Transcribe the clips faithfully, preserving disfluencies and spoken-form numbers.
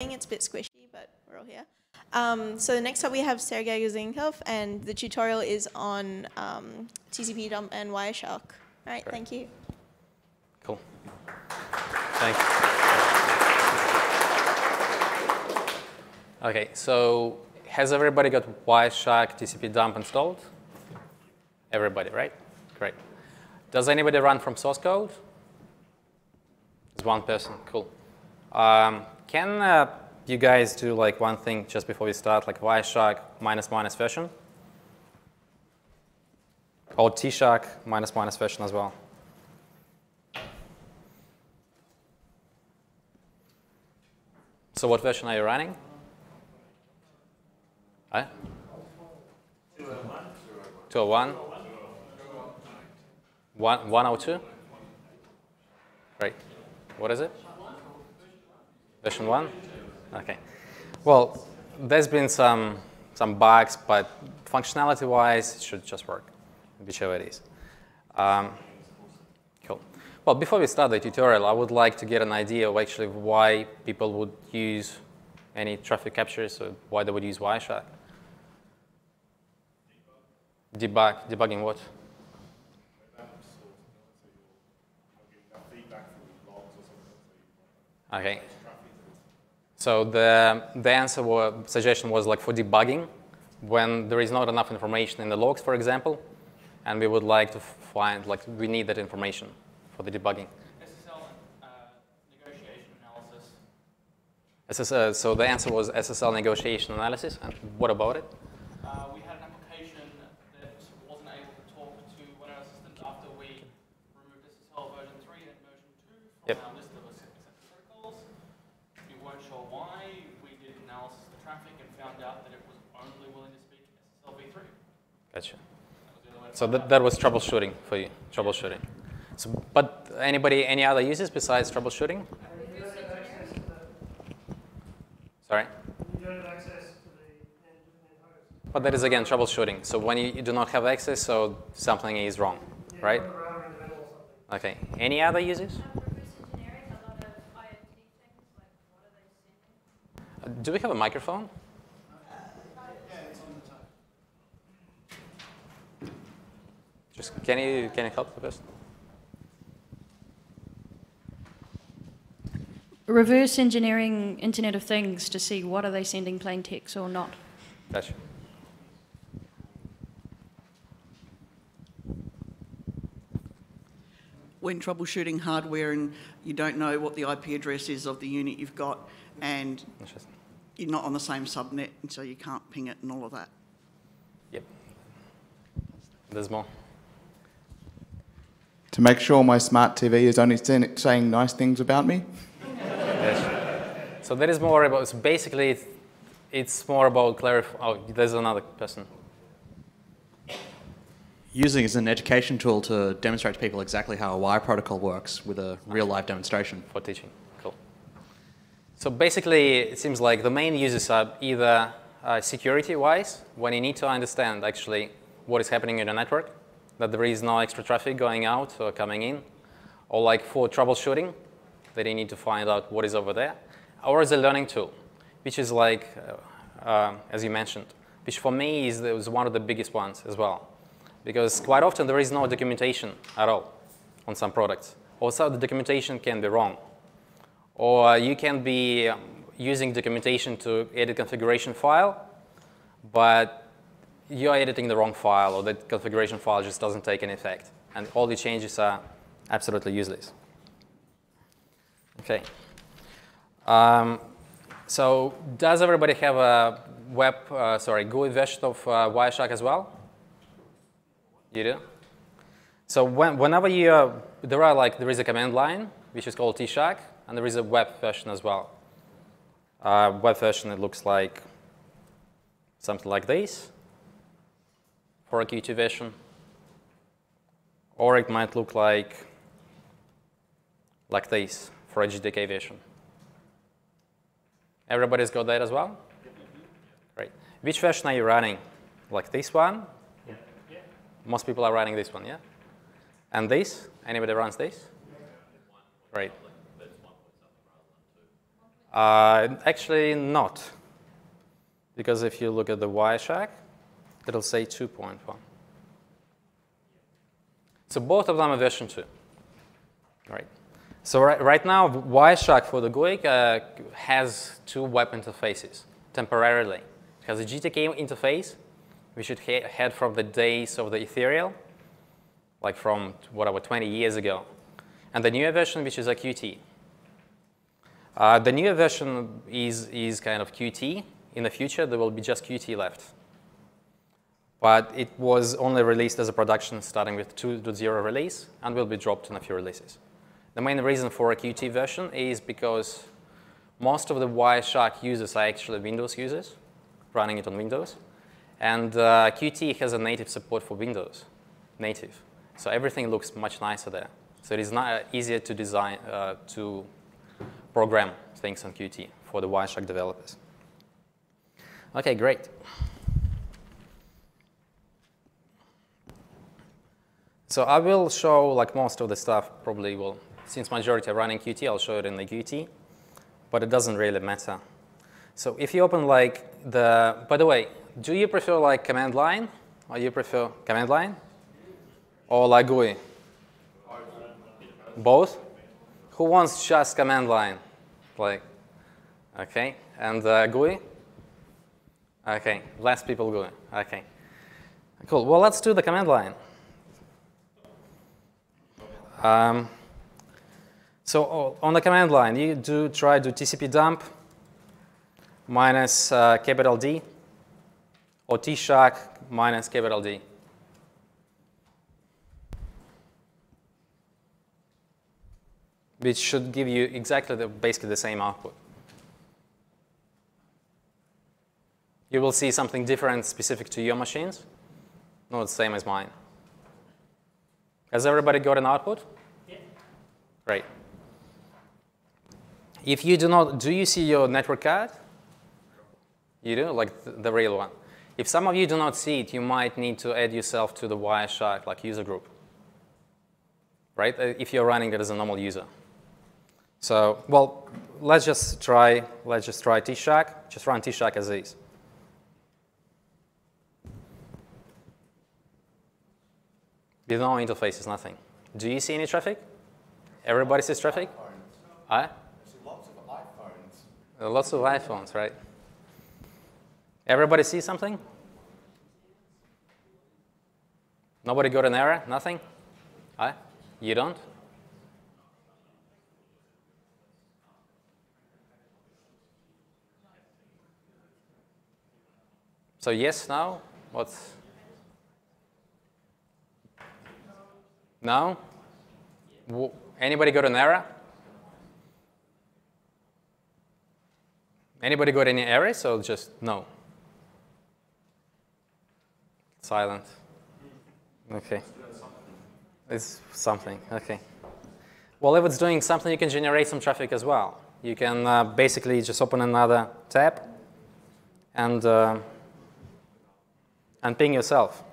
It's a bit squishy, but we're all here. Um, so next up we have Sergey Guzenkov, and the tutorial is on um, T C P dump and Wireshark. All right, Great. Thank you. Cool. Thanks. Okay, so has everybody got Wireshark T C P dump installed? Everybody, right? Great. Does anybody run from source code? There's one person. Cool. Um, can uh, you guys do like one thing just before we start, like Wireshark minus minus version? Or tshark minus minus version as well? So what version are you running? Huh? two oh one? one oh two? Great. What is it? Version one? Okay. Well, there's been some some bugs, but functionality-wise, it should just work, whichever it is. Um, cool. Well, before we start the tutorial, I would like to get an idea of actually why people would use any traffic captures, or why they would use Wireshark. Debug. Debugging what? Okay. So the, the answer were, suggestion was like for debugging, when there is not enough information in the logs, for example, and we would like to find, like we need that information for the debugging. S S L uh, negotiation analysis. S S L, so the answer was S S L negotiation analysis, and what about it? Uh, we had an application that wasn't able to talk to one of our systems after we removed S S L version three and version two from yep. our list. Gotcha. So that, that was troubleshooting for you, troubleshooting. So, but anybody, any other uses besides troubleshooting? Sorry? You don't have access to the But that is, again, troubleshooting. So when you, you do not have access, so something is wrong, yeah, right? Okay. Any other uses? Do we have a microphone? Just, can you can you help the person? Reverse engineering Internet of Things to see what are they sending, plain text or not. Gotcha. When troubleshooting hardware and you don't know what the I P address is of the unit you've got, and you're not on the same subnet, and so you can't ping it and all of that. Yep. There's more. To make sure my smart T V is only saying nice things about me. Yes. So that is more about, so basically it's, it's more about clarifying, oh, there's another person. Using as an education tool to demonstrate to people exactly how a wire protocol works with a real live demonstration. For teaching, cool. So basically it seems like the main uses are either uh, security-wise, when you need to understand actually what is happening in the network, that there is no extra traffic going out or coming in, or like for troubleshooting, that you need to find out what is over there, or as a learning tool, which is like, uh, uh, as you mentioned, which for me is, is one of the biggest ones as well, because quite often there is no documentation at all on some products. Also, the documentation can be wrong, or you can be using documentation to edit configuration file, but you're editing the wrong file, or that configuration file just doesn't take any effect. And all the changes are absolutely useless. Okay. Um, so does everybody have a web, uh, sorry, G U I version of uh, Wireshark as well? You do? So when, whenever you, uh, there are like, there is a command line, which is called tshark, and there is a web version as well. Uh, web version, it looks like something like this. For a Qt version, or it might look like like this for a G T K version. Everybody's got that as well? Great. Which version are you running? Like this one? Yeah. Yeah. Most people are running this one, yeah? And this? Anybody runs this? Great. Uh, actually not, because if you look at the Wireshark, it'll say two point one. So both of them are version two. Right. So right, right now, Wireshark for the G U I C uh, has two web interfaces temporarily. It has a G T K interface, which it ha had from the days of the Ethereal, like from whatever twenty years ago, and the newer version, which is a Qt. Uh, the newer version is is kind of Qt. In the future, there will be just Qt left. But it was only released as a production starting with two point oh release and will be dropped in a few releases. The main reason for a Qt version is because most of the Wireshark users are actually Windows users, running it on Windows. And uh, Qt has a native support for Windows, native. So everything looks much nicer there. So it is not easier to design, uh, to program things on Qt for the Wireshark developers. Okay, great. So I will show, like most of the stuff probably will, since majority are running Qt, I'll show it in the Qt, but it doesn't really matter. So if you open like the, by the way, do you prefer like command line, or you prefer command line, or like G U I? Both? Who wants just command line? Like, okay, and uh, G U I? Okay, less people G U I, okay. Cool, well let's do the command line. Um, so on the command line, you do try to tcpdump minus uh, capital D or tshark minus capital D. Which should give you exactly the, basically the same output. You will see something different specific to your machines, not the same as mine. Has everybody got an output? Yeah. Great. If you do not, do you see your network card? You do, like the, the real one. If some of you do not see it, you might need to add yourself to the Wireshark like user group, right? If you're running it as a normal user. So, well, let's just try, let's just try tshark. Just run tshark as is. There's no interface, it's nothing. Do you see any traffic? Everybody sees traffic? Huh? Lots of iPhones. Uh, lots of iPhones, right? Everybody sees something? Nobody got an error? Nothing? Huh? You don't? So yes, no? What's... No? Anybody got an error? Anybody got any errors or just no? Silent. Okay. It's something, okay. Well, if it's doing something, you can generate some traffic as well. You can uh, basically just open another tab and, uh, and ping yourself.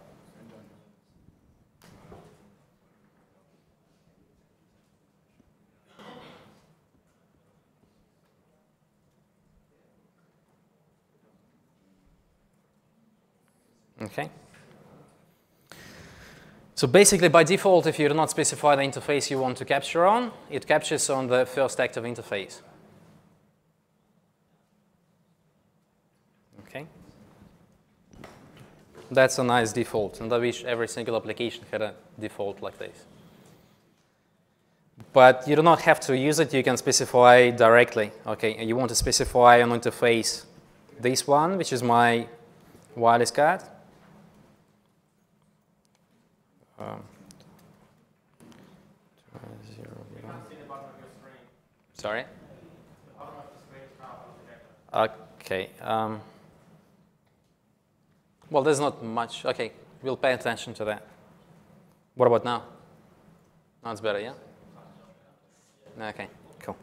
Okay. So basically, by default, if you do not specify the interface you want to capture on, it captures on the first active interface. Okay. That's a nice default, and I wish every single application had a default like this. But you do not have to use it. You can specify directly. Okay, you want to specify an interface. This one, which is my wireless card. Um, Sorry? Okay. Um, well, there's not much. Okay, we'll pay attention to that. What about now? Now it's better, yeah? Okay, cool.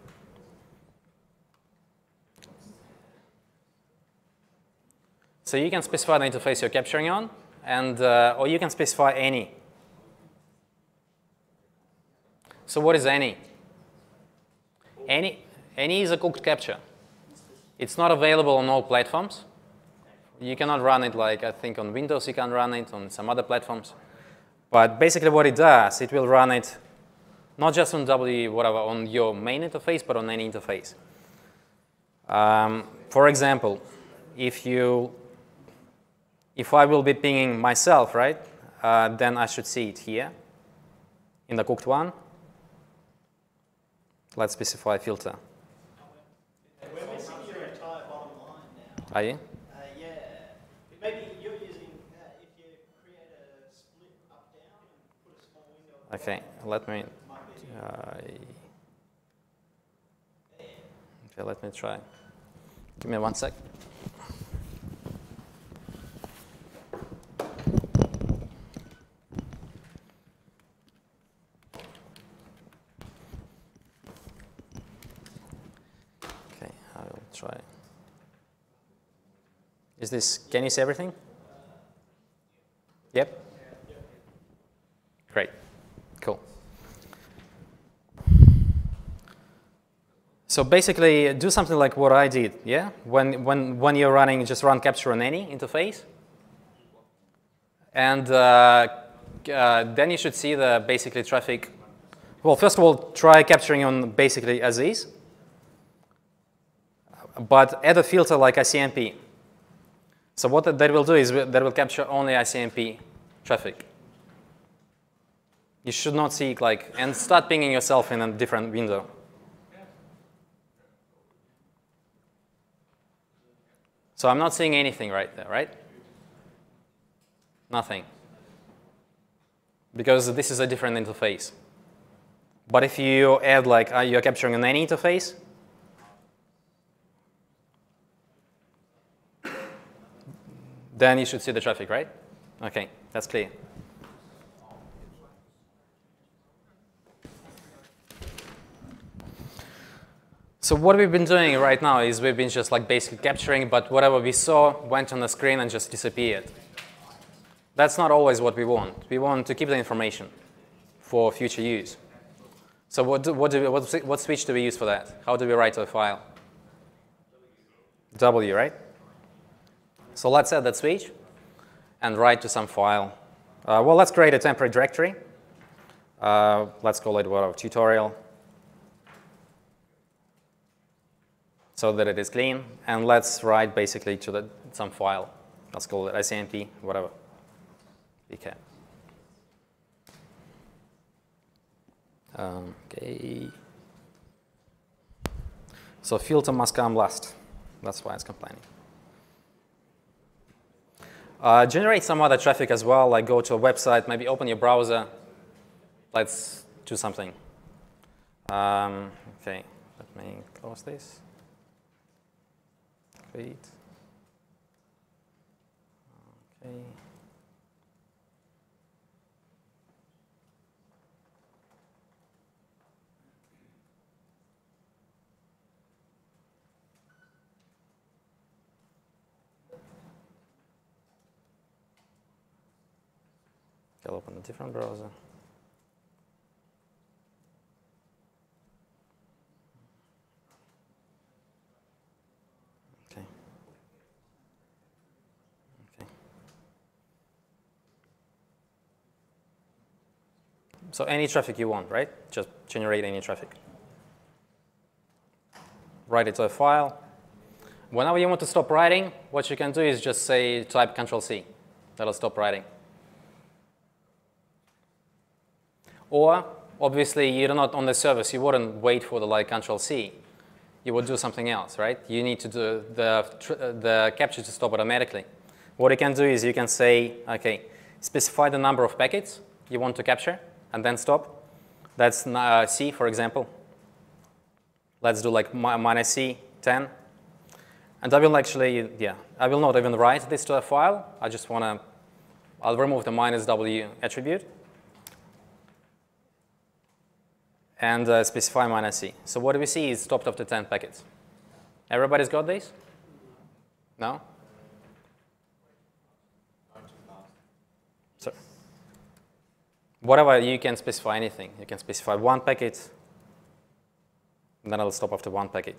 So you can specify the interface you're capturing on, and uh, or you can specify any. So what is any? Any, any is a cooked capture. It's not available on all platforms. You cannot run it, like, I think on Windows you can run it, on some other platforms. But basically what it does, it will run it not just on W, whatever, on your main interface, but on any interface. Um, for example, if you, if I will be pinging myself, right, uh, then I should see it here in the cooked one. Let's specify filter. We're missing your entire bottom line now. Are you? Uh, yeah. Maybe you're using, uh, if you create a split up down and put a small window. Okay, let me. Uh, okay, let me try. Give me one sec. Try. Is this, can you see everything? Yep. Great. Cool. So basically do something like what I did, yeah? When, when, when you're running, just run capture on any interface. And uh, uh, then you should see the basically traffic. Well, first of all, try capturing on basically as is. But add a filter like I C M P. So what that will do is that will capture only I C M P traffic. You should not see it like, and start pinging yourself in a different window. So I'm not seeing anything right there, right? Nothing. Because this is a different interface. But if you add like, you're capturing on any interface, then you should see the traffic, right? Okay, that's clear. So what we've been doing right now is we've been just like basically capturing, but whatever we saw went on the screen and just disappeared. That's not always what we want. We want to keep the information for future use. So what, do, what, do we, what, what switch do we use for that? How do we write to a file? W, right? So let's set that switch and write to some file. Uh, well, let's create a temporary directory. Uh, let's call it whatever, tutorial, so that it is clean. And let's write basically to the, some file. Let's call it I C M P, whatever. Okay. Um, okay. So filter must come last. That's why it's complaining. Uh, generate some other traffic as well, like go to a website, maybe open your browser. Let's do something. Um, okay, let me close this. Great. Okay. I'll open a different browser. Okay. Okay. So any traffic you want, right? Just generate any traffic. Write it to a file. Whenever you want to stop writing, what you can do is just say type control C. That'll stop writing. Or, obviously, you're not on the service. You wouldn't wait for the like control C. You would do something else, right? You need to do the, the capture to stop automatically. What you can do is you can say, okay, specify the number of packets you want to capture and then stop. That's uh, C, for example. Let's do like minus C, ten. And I will actually, yeah, I will not even write this to a file. I just want to, I'll remove the minus W attribute. And uh, specify minus C. So what we see is stopped after ten packets. Everybody's got this? No? So whatever, you can specify anything. You can specify one packet, and then it'll stop after one packet.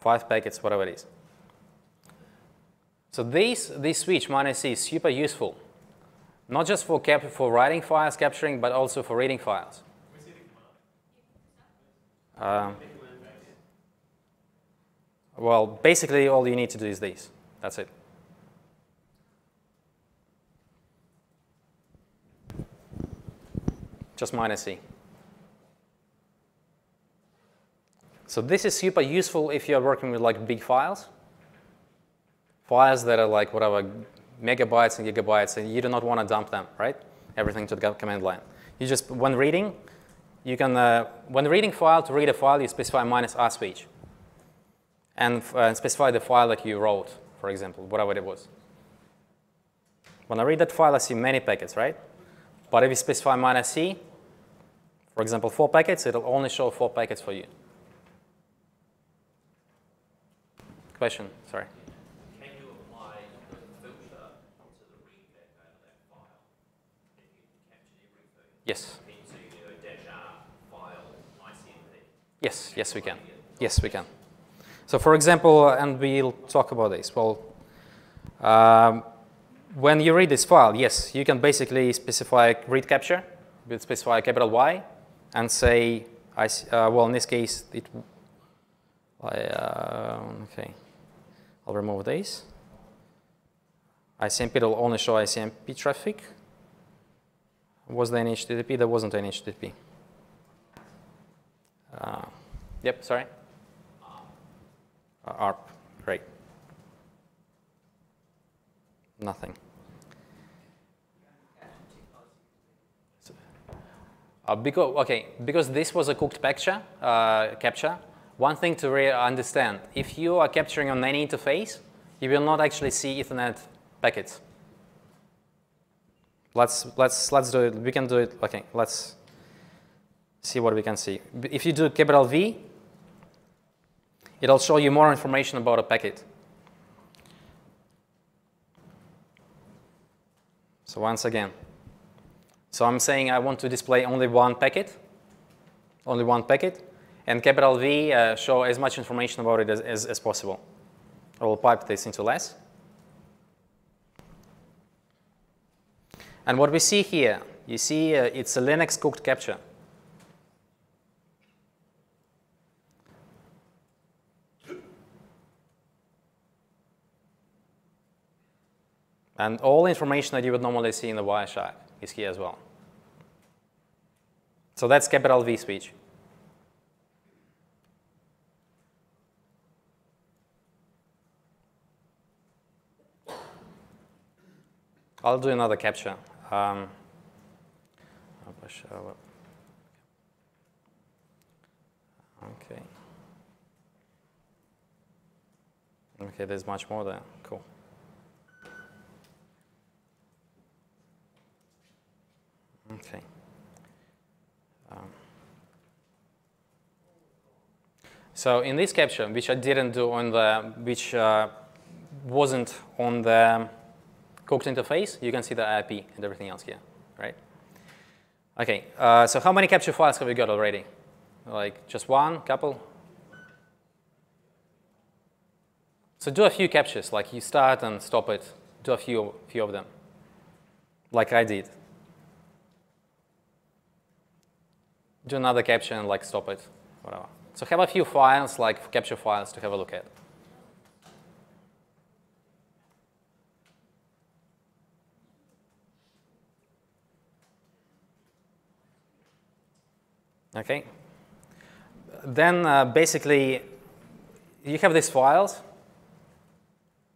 five packets, whatever it is. So these, this switch minus C is super useful, not just for, cap for writing files, capturing, but also for reading files. Um, well, basically all you need to do is this. That's it. Just minus C. So this is super useful if you're working with like big files. Files that are like whatever, megabytes and gigabytes, and you do not want to dump them, right? Everything to the command line. You just, when reading, you can, uh, when reading file, to read a file, you specify minus R switch. And uh, specify the file that you wrote, for example, whatever it was. When I read that file, I see many packets, right? But if you specify minus C, for example, four packets, it'll only show four packets for you. Question, sorry. Yes. Yes, yes we can. Yes, we can. So for example, and we'll talk about this. Well, um, when you read this file, yes, you can basically specify read capture, we'll specify a capital Y, and say, I, uh, well, in this case, it, I, uh, okay, I'll remove this. I C M P will only show I C M P traffic. Was there an H T T P? There wasn't an H T T P. Uh, yep, sorry. Uh, A R P, great. Nothing. Uh, because, okay, because this was a cooked picture, uh, capture, one thing to really understand, if you are capturing on any interface, you will not actually see Ethernet packets. Let's, let's, let's do it, we can do it, okay, let's see what we can see. If you do capital V, it'll show you more information about a packet. So once again, so I'm saying I want to display only one packet, only one packet, and capital V uh, show as much information about it as, as, as possible. I will pipe this into less. And what we see here, you see uh, it's a Linux cooked capture. And all information that you would normally see in the Wireshark is here as well. So that's capital V switch. I'll do another capture. Um, okay. Okay, there's much more there. Cool. Okay. Um, so in this capture, which I didn't do on the, which uh, wasn't on the cooked interface, you can see the I P and everything else here, right? Okay, uh, so how many capture files have we got already? Like just one, couple? So do a few captures, like you start and stop it, do a few, few of them, like I did. Do another capture and like stop it, whatever. So have a few files, like capture files to have a look at. Okay. Then uh, basically you have these files,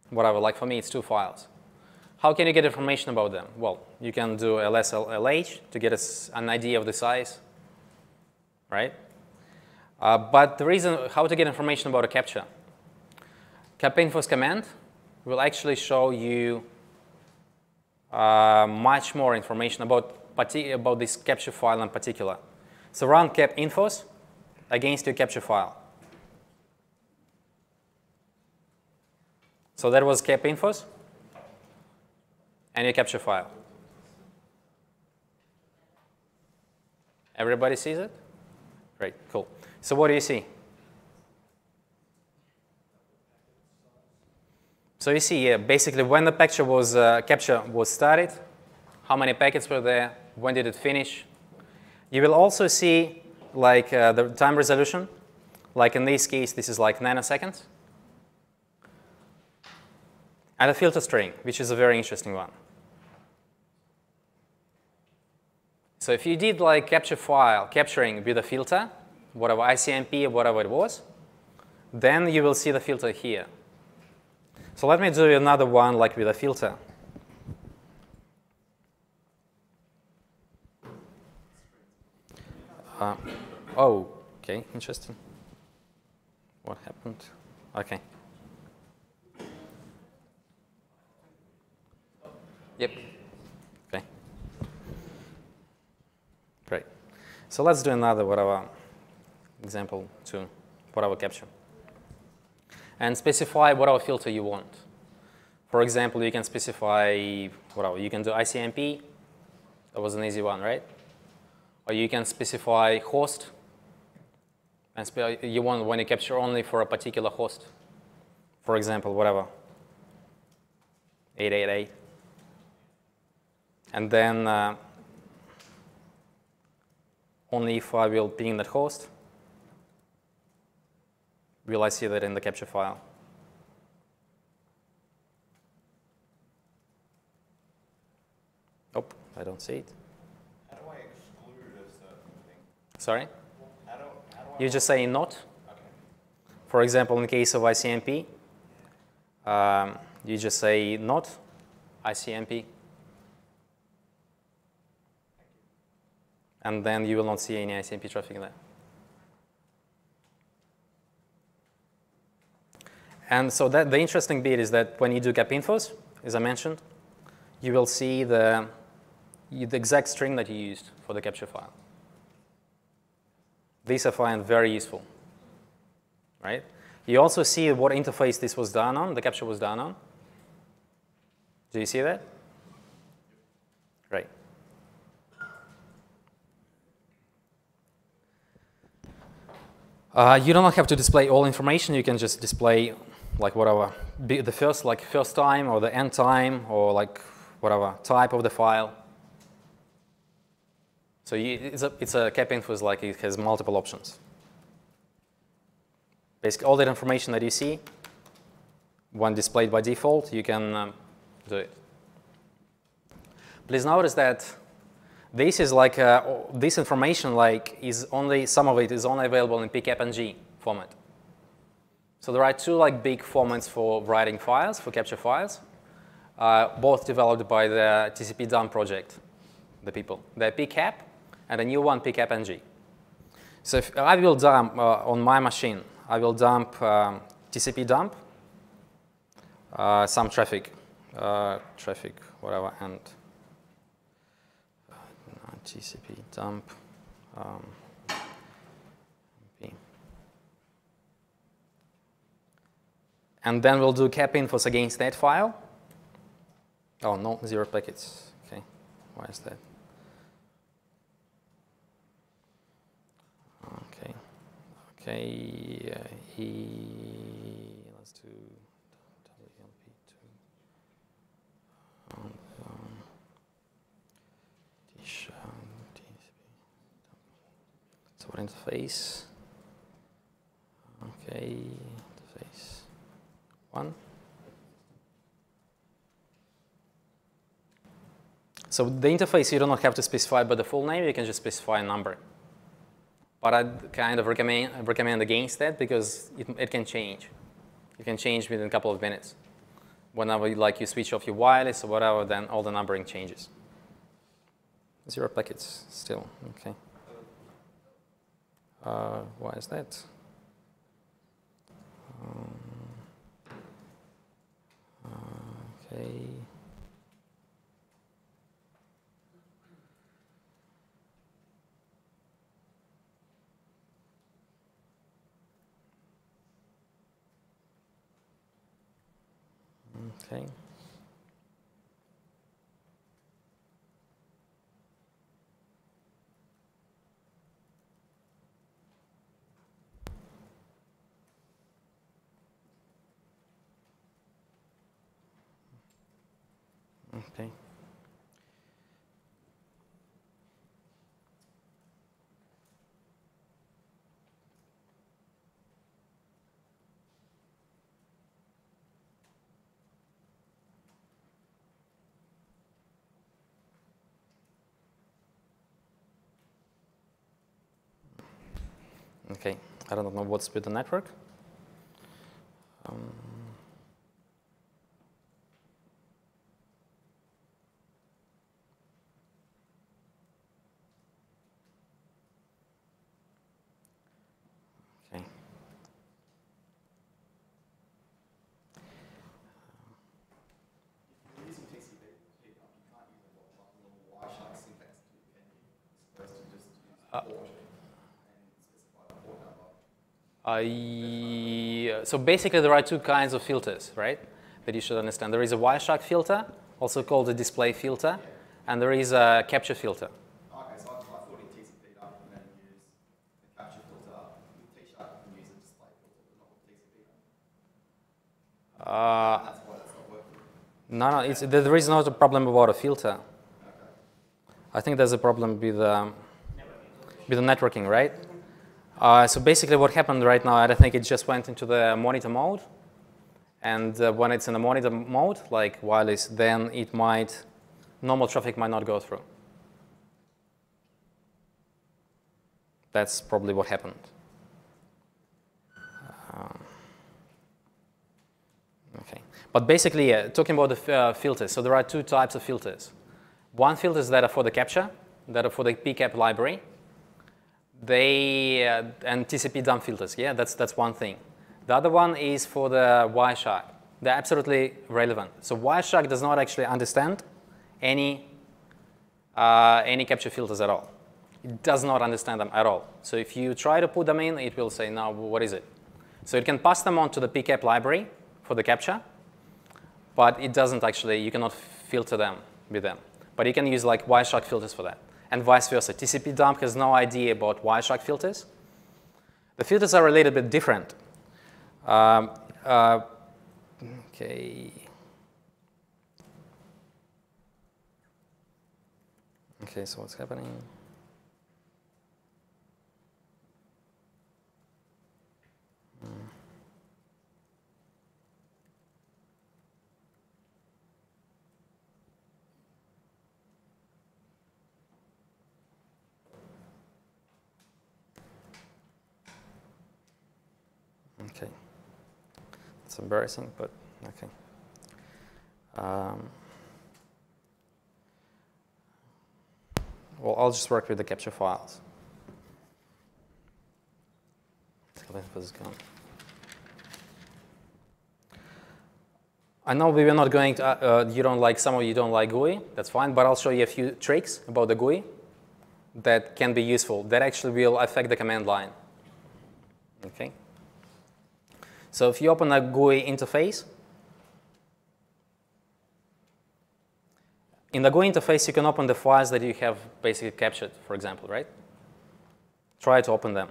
whatever, like for me it's two files. How can you get information about them? Well, you can do L S L H to get us an idea of the size, right? Uh, but the reason how to get information about a capture, capinfos command will actually show you uh, much more information about, about this capture file in particular. So run capinfos against your capture file. So that was capinfos and your capture file. Everybody sees it? Great, cool. So what do you see? So you see here, basically, when the picture was, uh, capture was started, how many packets were there, when did it finish. You will also see like uh, the time resolution. Like in this case, this is like nanoseconds. And a filter string, which is a very interesting one. So if you did like capture file, capturing with a filter, whatever I C M P, whatever it was, then you will see the filter here. So let me do another one like with a filter. Uh, oh, okay, interesting. What happened? Okay. Yep. Okay. Great. So let's do another whatever example to whatever capture. And specify whatever filter you want. For example, you can specify whatever. You can do I C M P. That was an easy one, right? Or you can specify host. And spe you want when you capture only for a particular host. For example, whatever. eight eight eight. And then uh, only if I will ping that host, will I see that in the capture file. Nope, I don't see it. How do I exclude this uh, thing? Sorry? How do, how do I you just say not. Okay. For example, in case of I C M P, um, you just say not I C M P. And then you will not see any I C M P traffic there. And so that the interesting bit is that when you do capinfos, as I mentioned, you will see the, the exact string that you used for the capture file. These I find very useful, right? You also see what interface this was done on, the capture was done on. Do you see that? Right. Uh, you don't have to display all information. You can just display like whatever, be the first like first time or the end time or like whatever type of the file. So you, it's a it's a capinfos, like it has multiple options. Basically, all that information that you see, when displayed by default, you can um, do it. Please notice that. This is like uh, this information like is only some of it is only available in P C A P N G format. So there are two like big formats for writing files, for capture files, uh, both developed by the T C P dump project, the people. They're P C A P and a new one P C A P N G. So if I will dump uh, on my machine, I will dump um, T C P dump, uh, some traffic, uh, traffic whatever and. T C P dump. Um, and then we'll do capinfos against that file. Oh, no, zero packets. OK, why is that? OK, OK, uh, e, let's do W L P two. Um, um, t interface, okay, interface one. So the interface you do not have to specify by the full name, you can just specify a number. But I'd kind of recommend, recommend against that because it, it can change. It can change within a couple of minutes. Whenever like, you switch off your wireless or whatever, then all the numbering changes. Zero packets still, okay. Uh, why is that? Um, uh, okay. Okay. Okay. Okay, I don't know what's with the network. Um, okay. Uh, I, so basically there are two kinds of filters, right, that you should understand. There is a Wireshark filter, also called a display filter, yeah. And there is a capture filter. Okay, so I thought in T C P dump and then use the capture filter with T shark and use a display filter, but not with T C P dump. Uh, that's why that's not working. No, no, it's, there is not a problem about a filter. Okay. I think there's a problem with, um, with the networking, right? Uh, so basically what happened right now, I think it just went into the monitor mode. And uh, when it's in the monitor mode, like wireless, then it might, normal traffic might not go through. That's probably what happened. Um, okay. But basically, yeah, talking about the uh, filters, so there are two types of filters. One filter is that are for the capture, that are for the P CAP library. They, uh, and T C P dump filters, yeah, that's, that's one thing. The other one is for the Wireshark. They're absolutely relevant. So Wireshark does not actually understand any, uh, any capture filters at all. It does not understand them at all. So if you try to put them in, it will say, no, what is it? So it can pass them on to the P CAP library for the capture, but it doesn't actually, you cannot filter them with them. But you can use like Wireshark filters for that. And vice versa. T C P dump has no idea about Wireshark filters. The filters are a little bit different. Um, uh, okay. Okay, so what's happening? Hmm. Okay, it's embarrassing, but okay. Um, well, I'll just work with the capture files. I know we were not going to, uh, uh, you don't like, some of you don't like G U I, that's fine, but I'll show you a few tricks about the G U I that can be useful, that actually will affect the command line, okay? So if you open a G U I interface, in the G U I interface, you can open the files that you have basically captured, for example, right? Try to open them.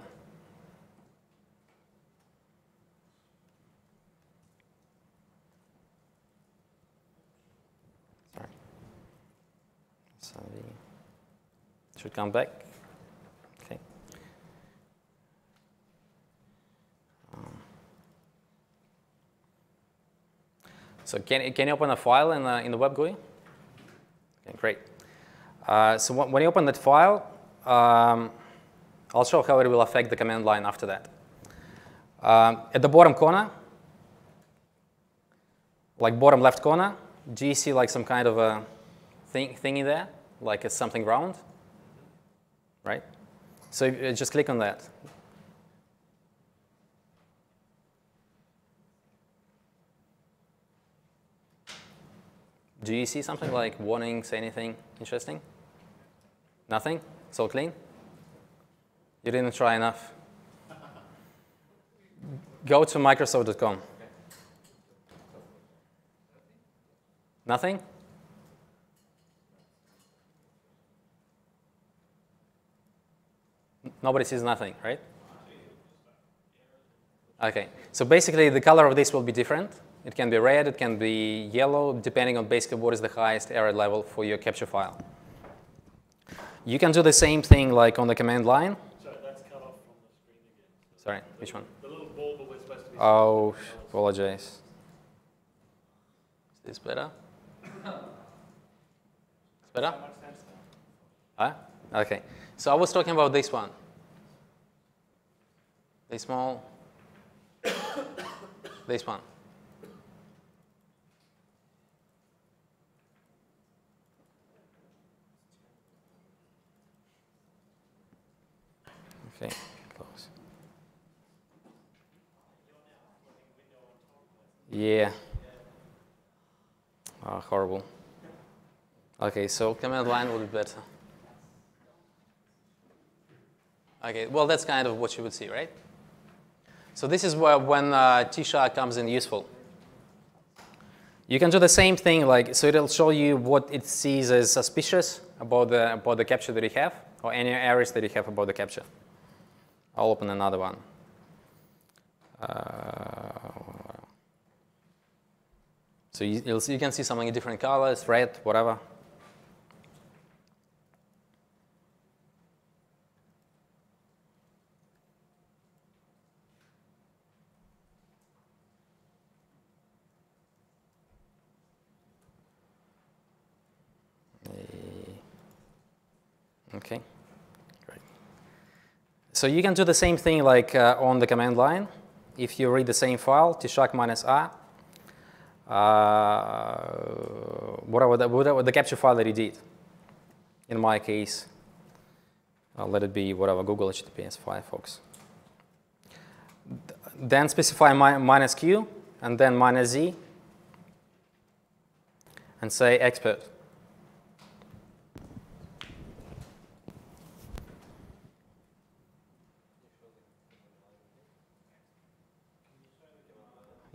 Sorry. So it should come back. So can, can you open a file in, uh, in the web G U I? Okay, great. Uh, so when you open that file, um, I'll show how it will affect the command line after that. Um, at the bottom corner, like bottom left corner, do you see like some kind of a thing, thingy there? Like it's something round, right? So you just click on that. Do you see something like warnings, anything interesting? Nothing? It's all clean? You didn't try enough. Go to Microsoft dot com. Nothing? Nobody sees nothing, right? Okay. So basically the color of this will be different. It can be red, it can be yellow, depending on basically what is the highest error level for your capture file. You can do the same thing like on the command line. Sorry, that's cut off from the screen again. Sorry, which one? The little bauble is supposed to be... Oh, apologize. Is this better? It's better? Huh? Okay. So I was talking about this one. This small, this one. Okay, close. Yeah. Oh, horrible. Okay, so command line would be better. Okay, well, that's kind of what you would see, right? So this is where when uh, tshark comes in useful. You can do the same thing, like so it'll show you what it sees as suspicious about the about the capture that you have, or any errors that you have about the capture. I'll open another one. Uh, so you, you'll see, you can see something in different colors, red, whatever. Okay, great. So you can do the same thing like uh, on the command line. If you read the same file, tshark minus r, uh, whatever, the, whatever the capture file that you did. In my case, I'll let it be whatever, Google, H T T P S, Firefox. Then specify mi minus q, and then minus z, and say expert.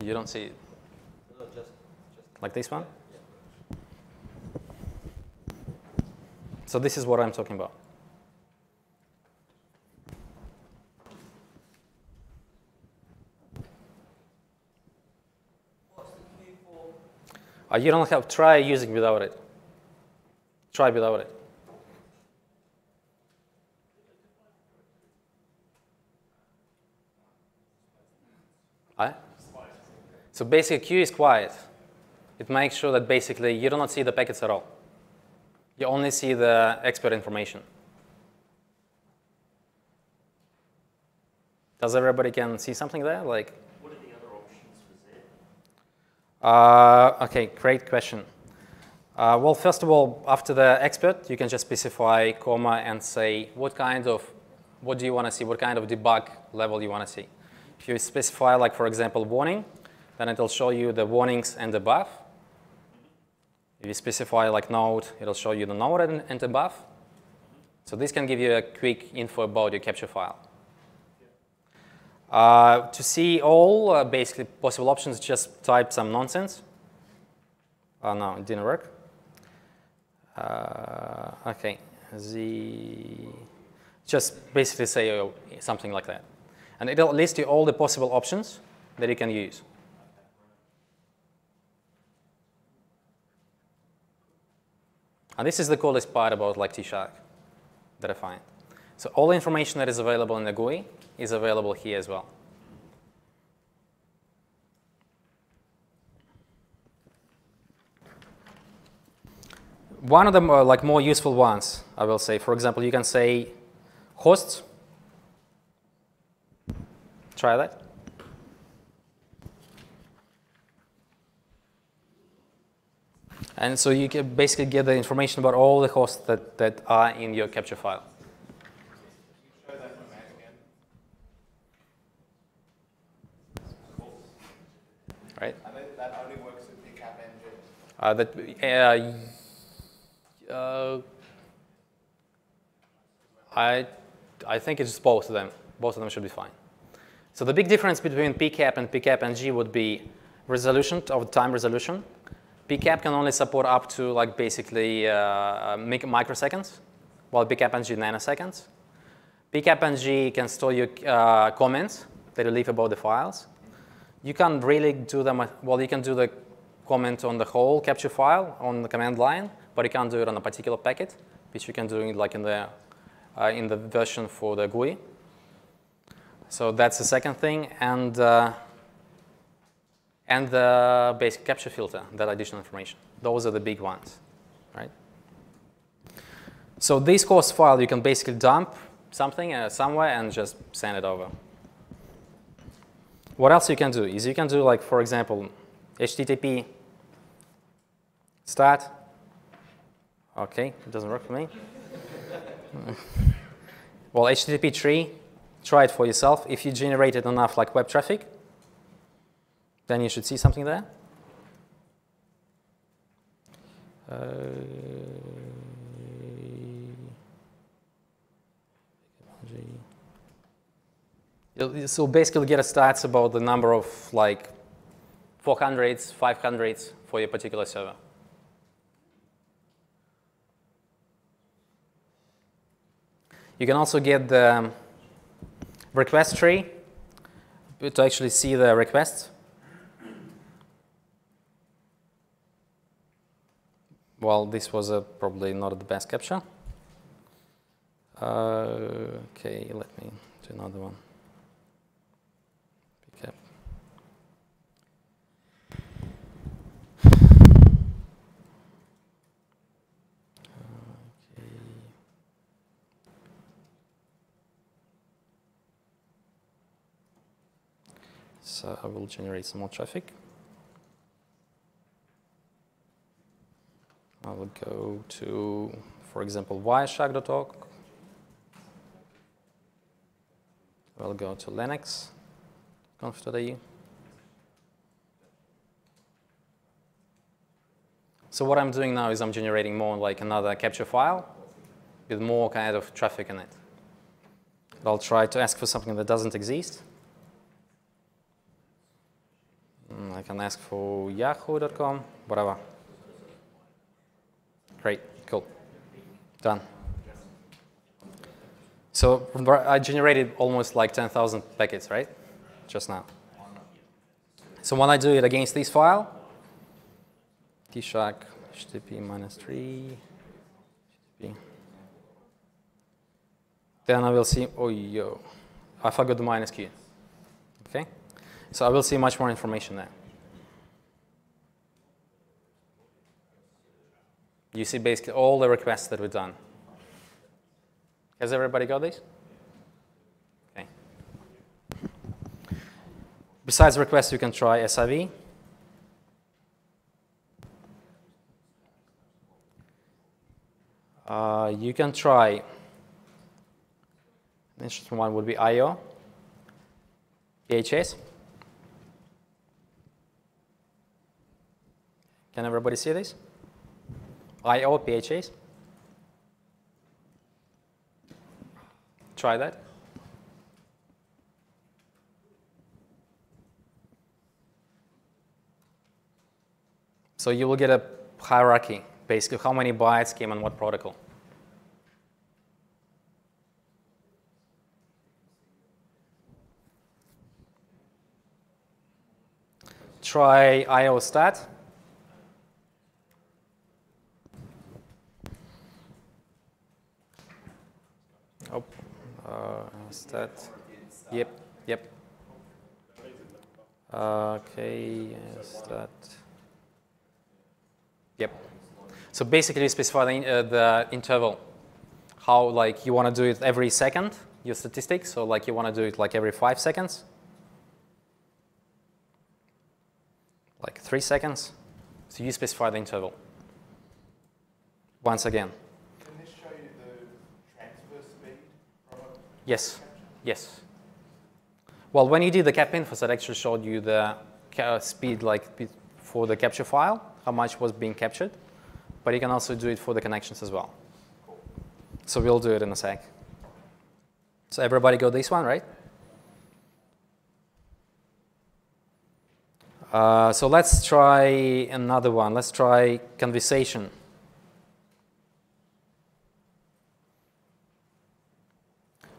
You don't see it? No, just, just like this one? Yeah. So this is what I'm talking about. What's the key for? Uh, you don't have, try using without it. Try without it. I? So basically, Q is quiet. It makes sure that basically you do not see the packets at all. You only see the expert information. Does everybody can see something there? Like, what are the other options for Z? Uh, okay, great question. Uh, well, first of all, after the expert, you can just specify comma and say what kind of, what do you want to see? What kind of debug level you want to see? If you specify, like for example, warning. Then it'll show you the warnings and the buff. If you specify like node, it'll show you the node and, and the buff. So this can give you a quick info about your capture file. Uh, to see all uh, basically possible options, just type some nonsense. Oh no, it didn't work. Uh, okay, Z. Just basically say oh, something like that. And it'll list you all the possible options that you can use. And this is the coolest part about like tshark that I find. So all the information that is available in the G U I is available here as well. One of the more, like more useful ones, I will say, for example, you can say hosts. Try that. And so you can basically get the information about all the hosts that, that are in your capture file. Right? And that only works with the cap engine. Uh, that, uh, uh, I, I think it's both of them. Both of them should be fine. So the big difference between P CAP and P CAP N G would be resolution, over time resolution. P CAP can only support up to like basically uh, microseconds, while P CAP N G nanoseconds. P CAP N G can store your uh, comments that you leave about the files. You can't really do them, well, you can do the comment on the whole capture file on the command line, but you can't do it on a particular packet, which you can do it like in the, uh, in the version for the G U I. So that's the second thing, and, uh, and the basic capture filter, that additional information. Those are the big ones, right? So this source file, you can basically dump something uh, somewhere and just send it over. What else you can do is you can do, like, for example, H T T P start. Okay, it doesn't work for me. Well, H T T P tree, try it for yourself. If you generated enough, like, web traffic, then you should see something there. Uh, So basically get a stats about the number of, like, four hundreds, five hundreds for your particular server. You can also get the request tree to actually see the requests. Well, this was a, probably not the best capture. Uh, okay, let me do another one. So I will generate some more traffic. I will go to, for example, wireshark dot org. I'll go to linux dot conf dot A U. So what I'm doing now is I'm generating more, like, another capture file with more kind of traffic in it. I'll try to ask for something that doesn't exist. I can ask for yahoo dot com, whatever. Great, cool, done. So I generated almost like ten thousand packets, right, just now. So when I do it against this file, tshark http minus three, then I will see, oh yo, I forgot the minus Q. Okay. So I will see much more information there. You see basically all the requests that we've done. Has everybody got this? Okay. Besides requests, you can try S I V. Uh, you can try, an interesting one would be I O, P H S. Can everybody see this? I O, P H S. Try that. So you will get a hierarchy, basically how many bytes came on what protocol. Try I O stat. Oh, uh, stat. Yep, yep. Uh, okay, uh, stat. Yep. So basically, you specify the, uh, the interval, how, like, you want to do it every second, your statistics. So, like, you want to do it like every five seconds, like three seconds. So you specify the interval. Once again. Yes, yes. Well, when you did the capinfos, it actually showed you the speed, like, for the capture file, how much was being captured. But you can also do it for the connections as well. So we'll do it in a sec. So everybody got this one, right? Uh, so let's try another one. Let's try conversation.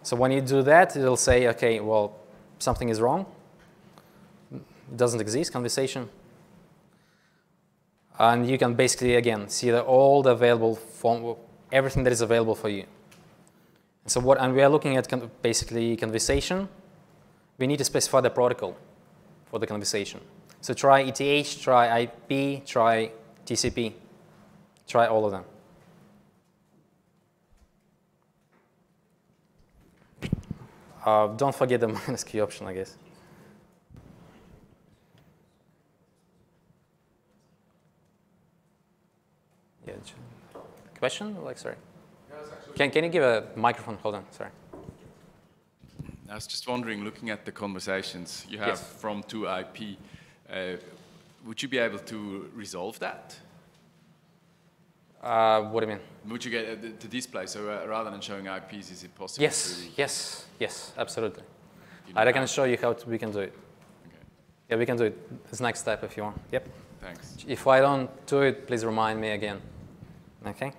So when you do that, it'll say, okay, well, something is wrong. It doesn't exist, conversation. And you can basically, again, see the, all the available form, everything that is available for you. So what, and we are looking at con basically conversation. We need to specify the protocol for the conversation. So try E T H, try I P, try T C P, try all of them. Uh, don't forget the minus Q option, I guess. Yeah. Question? Like, sorry. Can, can you give a microphone? Hold on, sorry. I was just wondering, looking at the conversations you have yes. from two I P, uh, would you be able to resolve that? Uh, what do you mean? Would you get uh, the, the display? So uh, rather than showing I Ps, is it possible? Yes, to yes, yes, absolutely. You know I can show you how to, we can do it. Okay. Yeah, we can do it. It's next step if you want. Yep. Thanks. If I don't do it, please remind me again. Okay.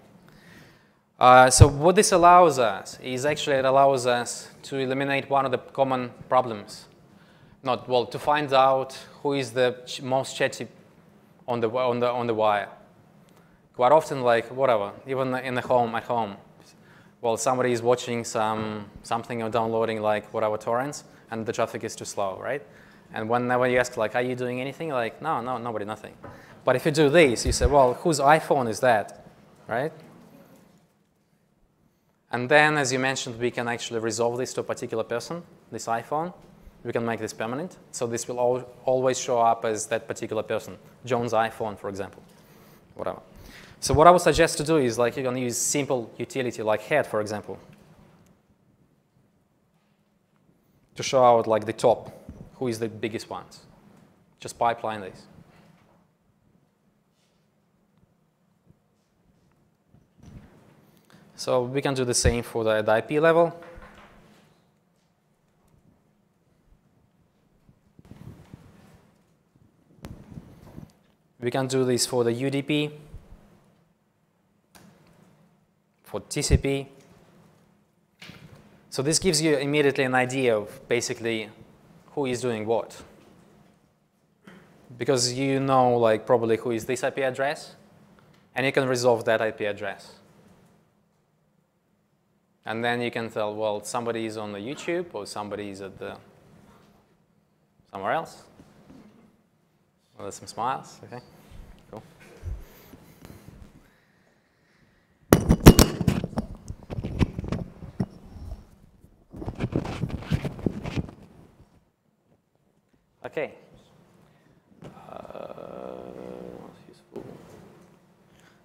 Uh, so what this allows us is actually it allows us to eliminate one of the common problems. Not well to find out who is the ch most chatty on the on the on the wire. Quite often, like whatever, even in the home at home, well, somebody is watching some something or downloading like whatever torrents, and the traffic is too slow, right? And whenever you ask like, are you doing anything? Like, no, no, nobody, nothing. But if you do this, you say, well, whose iPhone is that, right? And then, as you mentioned, we can actually resolve this to a particular person, this iPhone. We can make this permanent. So this will al always show up as that particular person, John's iPhone, for example, whatever. So what I would suggest to do is like you can use simple utility like head, for example, to show out like the top, who is the biggest ones. Just pipeline this. So we can do the same for the, the I P level. We can do this for the U D P, for T C P. So this gives you immediately an idea of basically who is doing what. Because you know like probably who is this I P address, and you can resolve that I P address. And then you can tell, well, somebody is on the YouTube or somebody is at the somewhere else. Well, there's some smiles, okay, cool. Okay. Uh,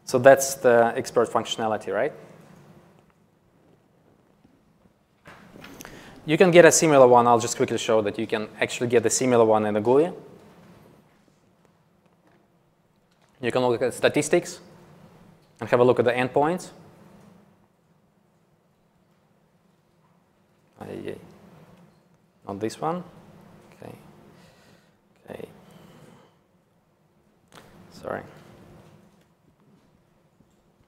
so that's the expert functionality, right? You can get a similar one. I'll just quickly show that you can actually get a similar one in the G U I. You can look at statistics and have a look at the endpoints. Not this one. Okay. Okay. Sorry.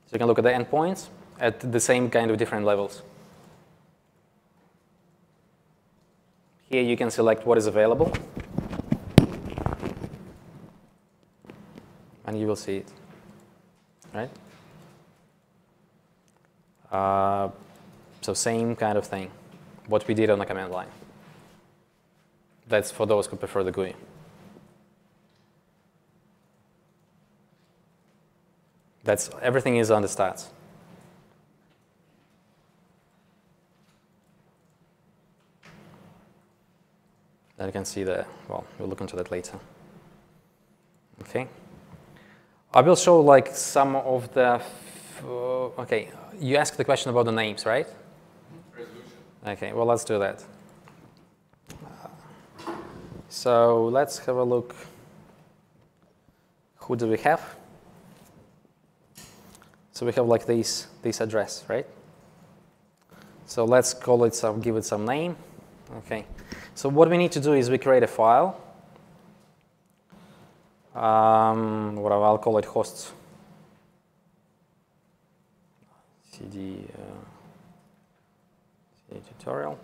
So you can look at the endpoints at the same kind of different levels. Here you can select what is available, and you will see it, right? Uh, so same kind of thing, what we did on the command line. That's for those who prefer the G U I. That's everything is under stats. Then you can see the, well, we'll look into that later. Okay. I will show like some of the, f okay, you asked the question about the names, right? Resolution. Okay, well, let's do that. So let's have a look. Who do we have? So we have like this, this address, right? So let's call it some, give it some name. Okay. So what we need to do is we create a file. Um, whatever, I'll call it hosts. C D, uh, C D tutorial.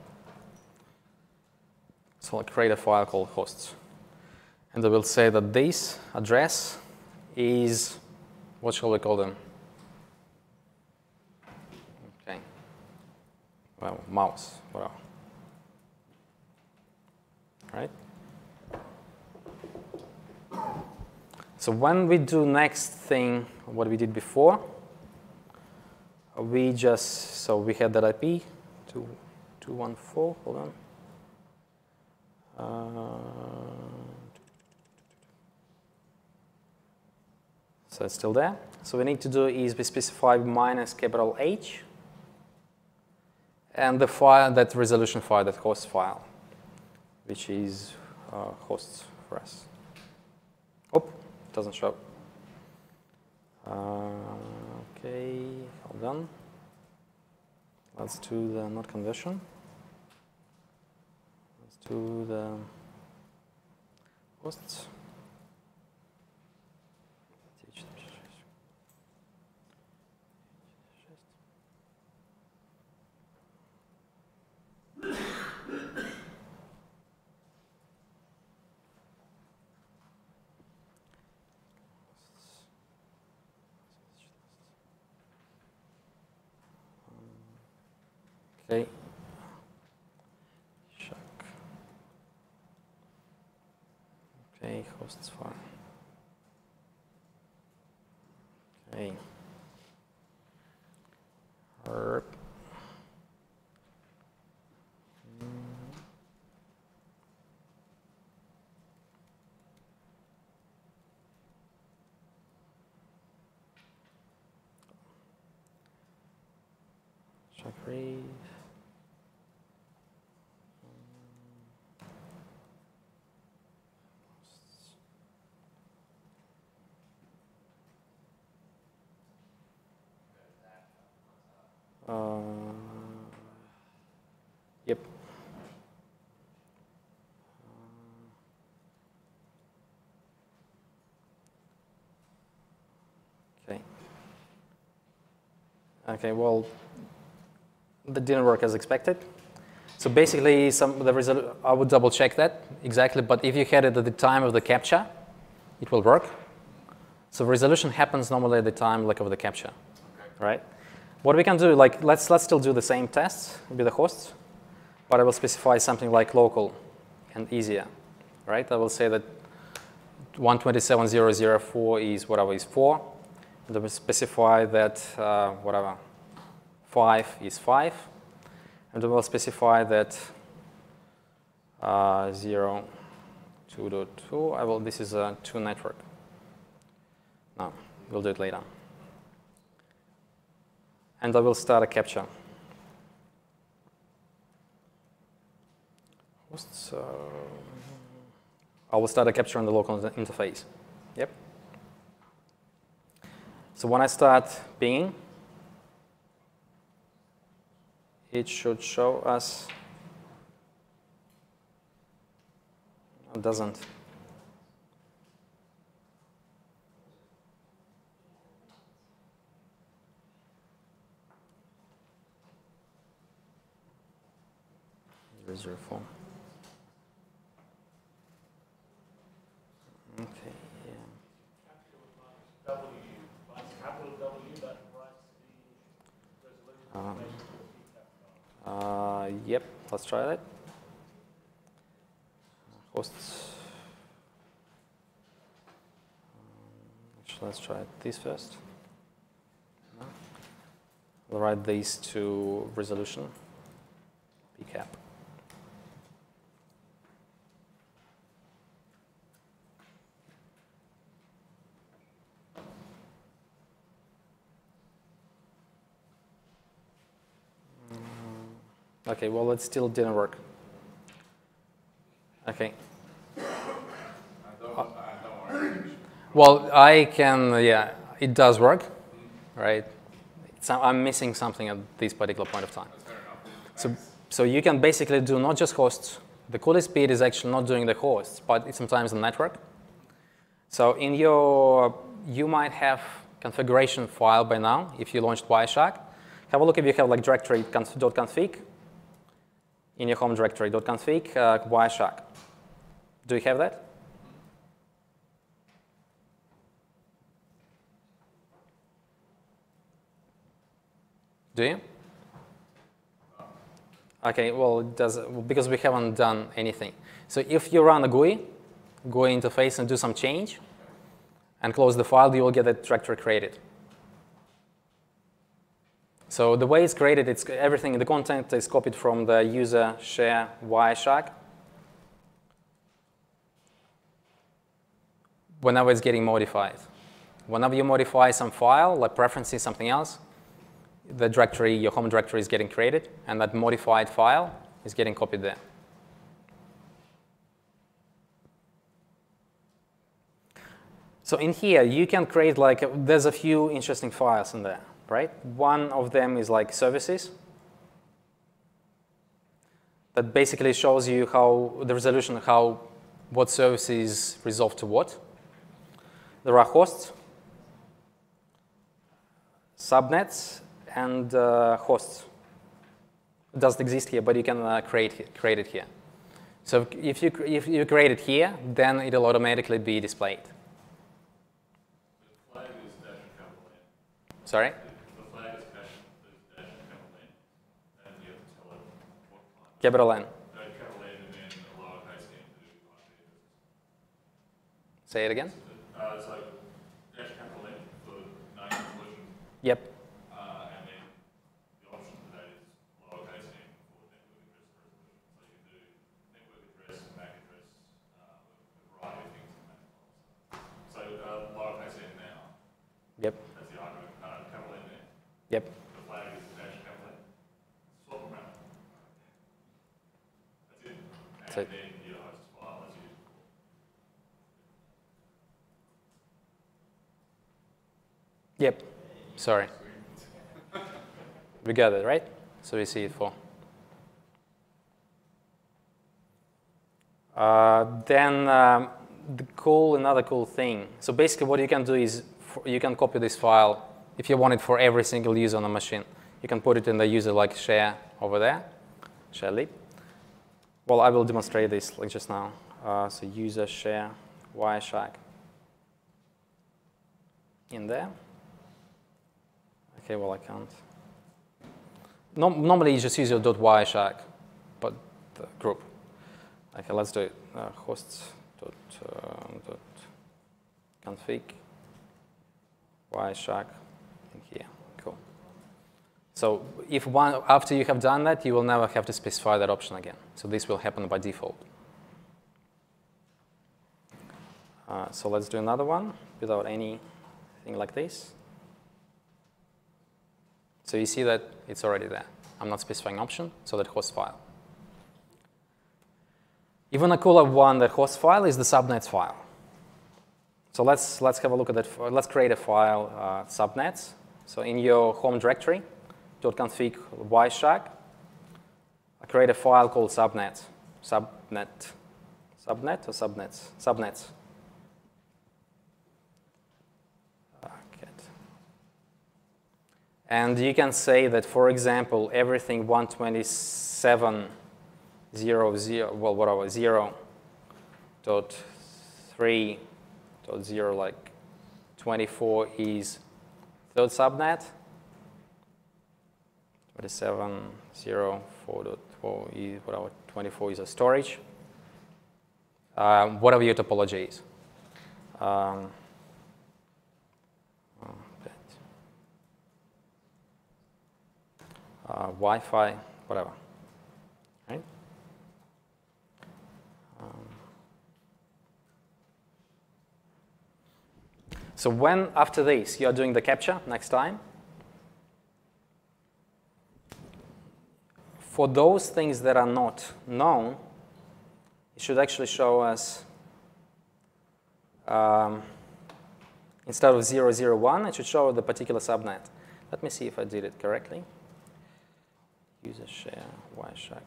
So I'll create a file called hosts. And I will say that this address is, what shall we call them? Okay. Well, mouse, whatever. Right? So when we do next thing, what we did before, we just, so we had that I P, two one four, hold on. Uh, so it's still there. So what we need to do is we specify minus capital H and the file, that resolution file, that host file, which is uh, hosts for us. Oh, doesn't show up. Uh, okay, hold on. Let's do the not conversion. Let's do the hosts. Okay. Check. Okay, hosts file. Okay. Herp. Check read. Uh, yep. Okay. Okay. Well, that didn't work as expected. So basically, some the result. I would double check that exactly. But if you had it at the time of the capture, it will work. So resolution happens normally at the time, like of the capture, right? What we can do, like, let's, let's still do the same tests with the hosts, but I will specify something like local and easier, right? I will say that one twenty-seven dot zero dot zero dot four is whatever is four, and I will specify that uh, whatever, five is five, and I will specify that uh, zero dot two dot two, I will, this is a two network. No, we'll do it later. And I will start a capture. So I will start a capture on the local interface. Yep. So when I start pinging, it should show us. It doesn't. zero zero four. Okay. Yeah. Capital W, capital W that writes the resolution. Yep. Let's try that. Hosts. Actually, let's try this first. No. We'll write these to resolution. P CAP. Okay, well, it still didn't work. Okay. I don't, I don't well, I can, yeah, it does work, right? It's, I'm missing something at this particular point of time. So, so you can basically do not just hosts. The coolest bit is actually not doing the hosts, but it's sometimes the network. So in your, you might have configuration file by now if you launched Wireshark. Have a look if you have like directory dot config. In your home directory, .config, uh, Wireshark. Do you have that? Do you? Okay, well, it does, because we haven't done anything. So if you run a G U I, G U I interface and do some change, and close the file, you will get that directory created. So the way it's created, it's everything, the content is copied from the user share Wireshark. Whenever it's getting modified. Whenever you modify some file, like preferences, something else, the directory, your home directory is getting created, and that modified file is getting copied there. So in here, you can create like, a, there's a few interesting files in there, right? One of them is like services. That basically shows you how, the resolution, how, what services resolve to what. There are hosts, subnets, and uh, hosts. It doesn't exist here, but you can uh, create, create it here. So if you, if you create it here, then it'll automatically be displayed. The flag is dash and capital N. Sorry? The flag is dash and capital N, and you have to tell it what flag. Capital N. No, capital N and then a lowercase n to do I P. Say it again? Uh, it's like dash capital N for name resolution. Yep. Yep. That's the argument, uh, capital N there. Yep. The flag is dash capital N. Swap them around. That's it. And so then your host file as usual. Yep. Sorry. We got it, right? So we see it for. Uh, then um, the cool, another cool thing. So basically what you can do is you can copy this file if you want it for every single user on the machine. You can put it in the user like share over there, share lib. Well, I will demonstrate this like just now. Uh, so user share Wireshark in there. Okay, well I can't. No, normally you just use your .wireshark, but the group. Okay, let's do it. Uh, hosts dot, uh, dot config. Wireshark in here, cool. So if one, after you have done that, you will never have to specify that option again. So this will happen by default. Uh, so let's do another one without anything like this. So you see that it's already there. I'm not specifying option, so that host file. Even a cooler one, that host file is the subnets file. So let's, let's have a look at that. Let's create a file, uh, subnets. So in your home directory, .config wireshark, I create a file called subnet. Subnet. Subnet or subnets? Subnets. Okay. And you can say that, for example, everything one twenty-seven dot zero dot zero, well, whatever, zero dot three. So zero like twenty-four is third subnet. twenty-seven, zero, four dot four is whatever, twenty-four is a storage. Um, whatever your topology is. Um, uh, Wi-Fi, whatever. Right? Um, So when, after this, you're doing the capture next time, for those things that are not known, it should actually show us, um, instead of zero zero one, it should show the particular subnet. Let me see if I did it correctly. User share, Wireshark,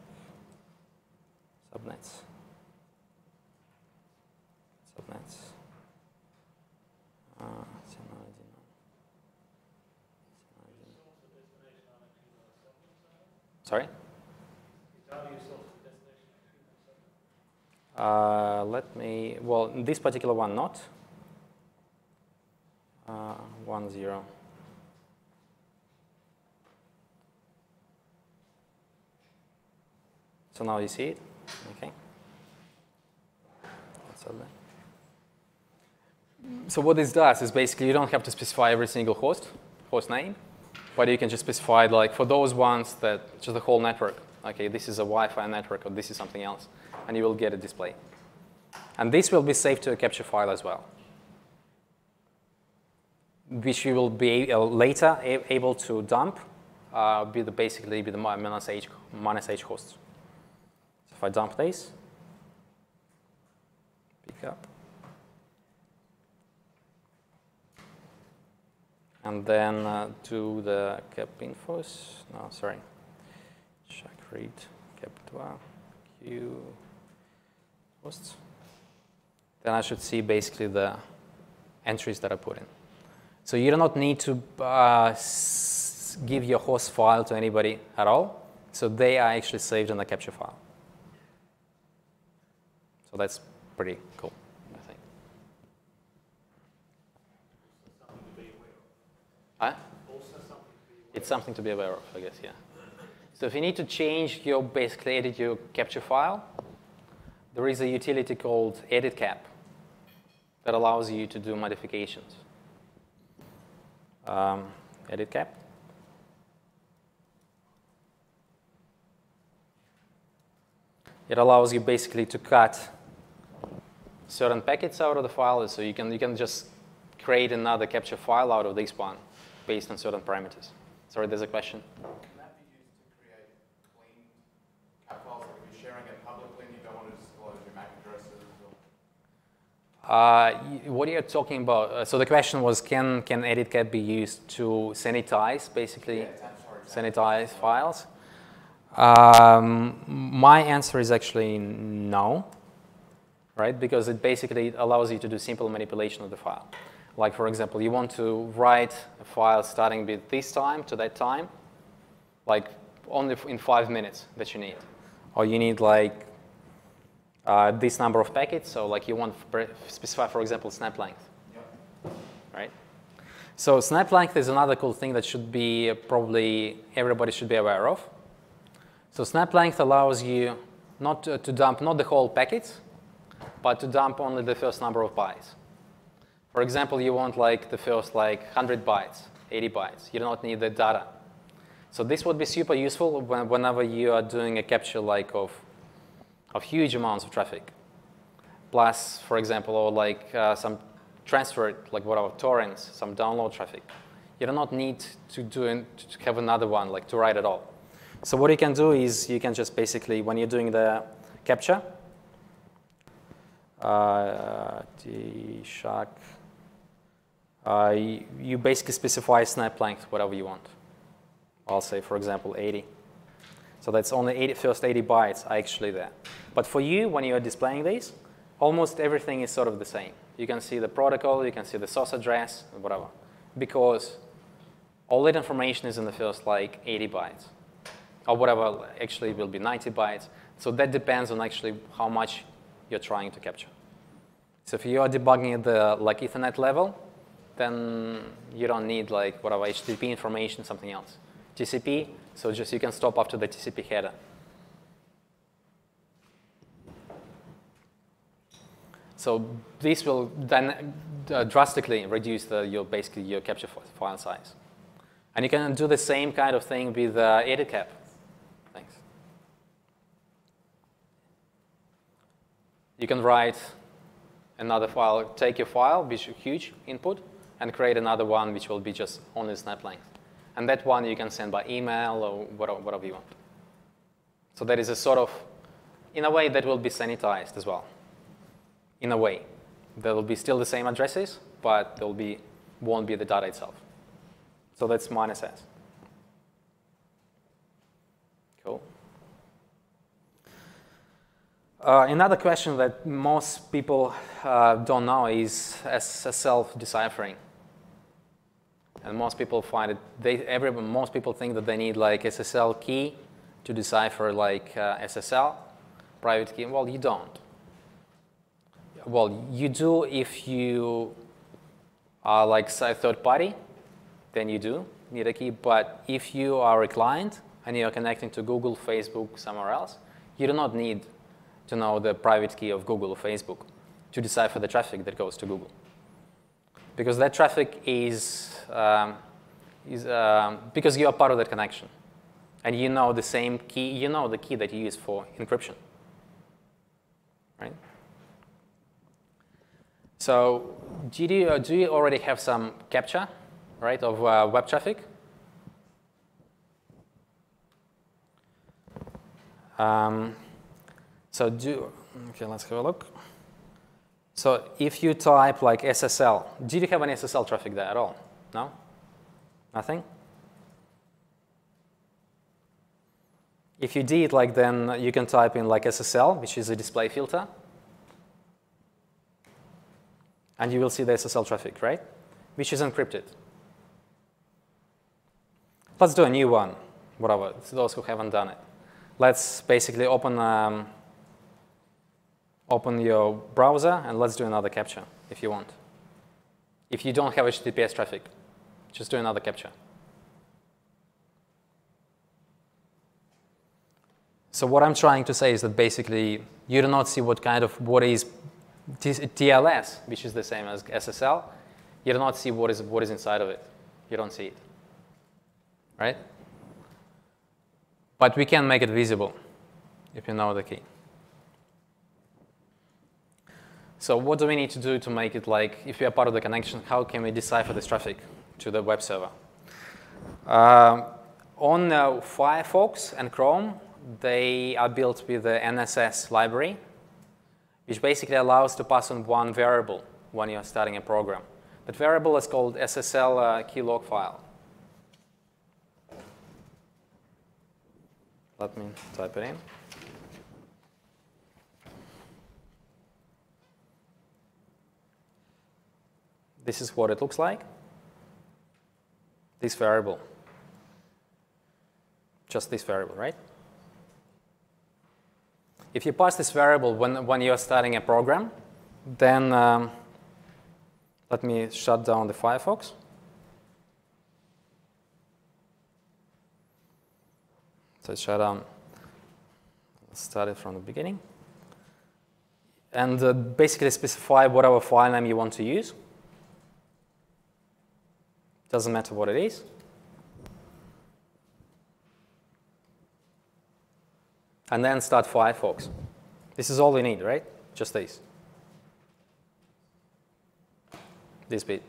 subnets, subnets. Uh, Sorry? Uh, let me, well, this particular one not. Uh, one zero. So now you see it. Okay. So what this does is basically you don't have to specify every single host, host name, but you can just specify like for those ones that just the whole network. Okay, this is a Wi-Fi network or this is something else, and you will get a display. And this will be saved to a capture file as well, which you will be uh, later able to dump, uh, be the basically be the minus h minus h hosts. So if I dump this, pick up, and then uh, do the capinfos. No, sorry. Check read capitwa q hosts. Then I should see basically the entries that I put in. So you do not need to uh, give your host file to anybody at all. So they are actually saved in the capture file. So that's pretty cool, I think. Something to be aware of. Huh? Also something to be aware of. It's something to be aware of, I guess, yeah. So if you need to change your, basically edit your capture file, there is a utility called EditCap that allows you to do modifications. Um, edit cap. It allows you basically to cut certain packets out of the file, so you can you can just create another capture file out of this one based on certain parameters. Sorry, there's a question. Can that be used to create clean cap files that you're sharing it publicly and you don't want to disclose your M A C addresses? Uh, what are you talking about? Uh, so the question was, can can EditCap be used to sanitize, basically, sanitize files? Um, my answer is actually no, right? Because it basically allows you to do simple manipulation of the file. Like, for example, you want to write a file starting with this time to that time, like only in five minutes that you need. Or you need, like, Uh, this number of packets, so like you want to specify, for example, snap length, yep. Right? So snap length is another cool thing that should be probably everybody should be aware of. So snap length allows you not to, to dump not the whole packets, but to dump only the first number of bytes. For example, you want like the first like one hundred bytes, eighty bytes. You do not need the data. So this would be super useful when, whenever you are doing a capture like of of huge amounts of traffic, plus, for example, or like uh, some transferred, like whatever, torrents, some download traffic. You do not need to do in, to have another one, like to write it all. So what you can do is you can just basically, when you're doing the capture, uh, tshark, uh, you basically specify snap length, whatever you want. I'll say, for example, eighty. So that's only eighty, first eighty bytes are actually there. But for you, when you are displaying these, almost everything is sort of the same. You can see the protocol, you can see the source address, whatever, because all that information is in the first like eighty bytes, or whatever. Actually, it will be ninety bytes. So that depends on actually how much you're trying to capture. So if you are debugging at the like Ethernet level, then you don't need like whatever H T T P information, something else. T C P, so just you can stop after the T C P header. So this will then uh, drastically reduce the, your basically your capture file size, and you can do the same kind of thing with uh, EditCap. Thanks. You can write another file, take your file, which is huge input, and create another one which will be just only snap length. And that one you can send by email or whatever you want. So that is a sort of, in a way, that will be sanitized as well. In a way, there will be still the same addresses, but there will be won't be the data itself. So that's my N S S. Cool. Uh, another question that most people uh, don't know is S S L deciphering. And most people find it. They, every, most people think that they need like S S L key to decipher like uh, S S L private key. Well, you don't. Yeah. Well, you do if you are like a third party, then you do need a key. But if you are a client and you are connecting to Google, Facebook, somewhere else, You do not need to know the private key of Google or Facebook to decipher the traffic that goes to Google. Because that traffic is, um, is um, because you are part of that connection. And you know the same key, you know the key that you use for encryption, right? So do you, do you already have some capture, right, of uh, web traffic? Um, so do, okay, let's have a look. So if you type like S S L, do you have any S S L traffic there at all? No? Nothing? If you did, like, then you can type in like S S L, which is a display filter. And you will see the S S L traffic, right? Which is encrypted. Let's do a new one, whatever, to those who haven't done it. Let's basically open um, open your browser, and let's do another capture if you want. If you don't have H T T P S traffic, just do another capture. So what I'm trying to say is that basically you do not see what kind of, what is T L S, which is the same as S S L. You do not see what is, what is inside of it. You don't see it, right? But we can make it visible if you know the key. So what do we need to do to make it like, if we are part of the connection, how can we decipher this traffic to the web server? Um, on uh, Firefox and Chrome, they are built with the N S S library, which basically allows to pass on one variable when you're starting a program. That variable is called S S L uh, keylog file. Let me type it in. This is what it looks like, this variable, just this variable, right? If you pass this variable when, when you're starting a program, then um, let me shut down the Firefox. So shut down, let's start it from the beginning. And uh, basically specify whatever file name you want to use. Doesn't matter what it is. And then start Firefox. This is all you need, right? Just this. This bit.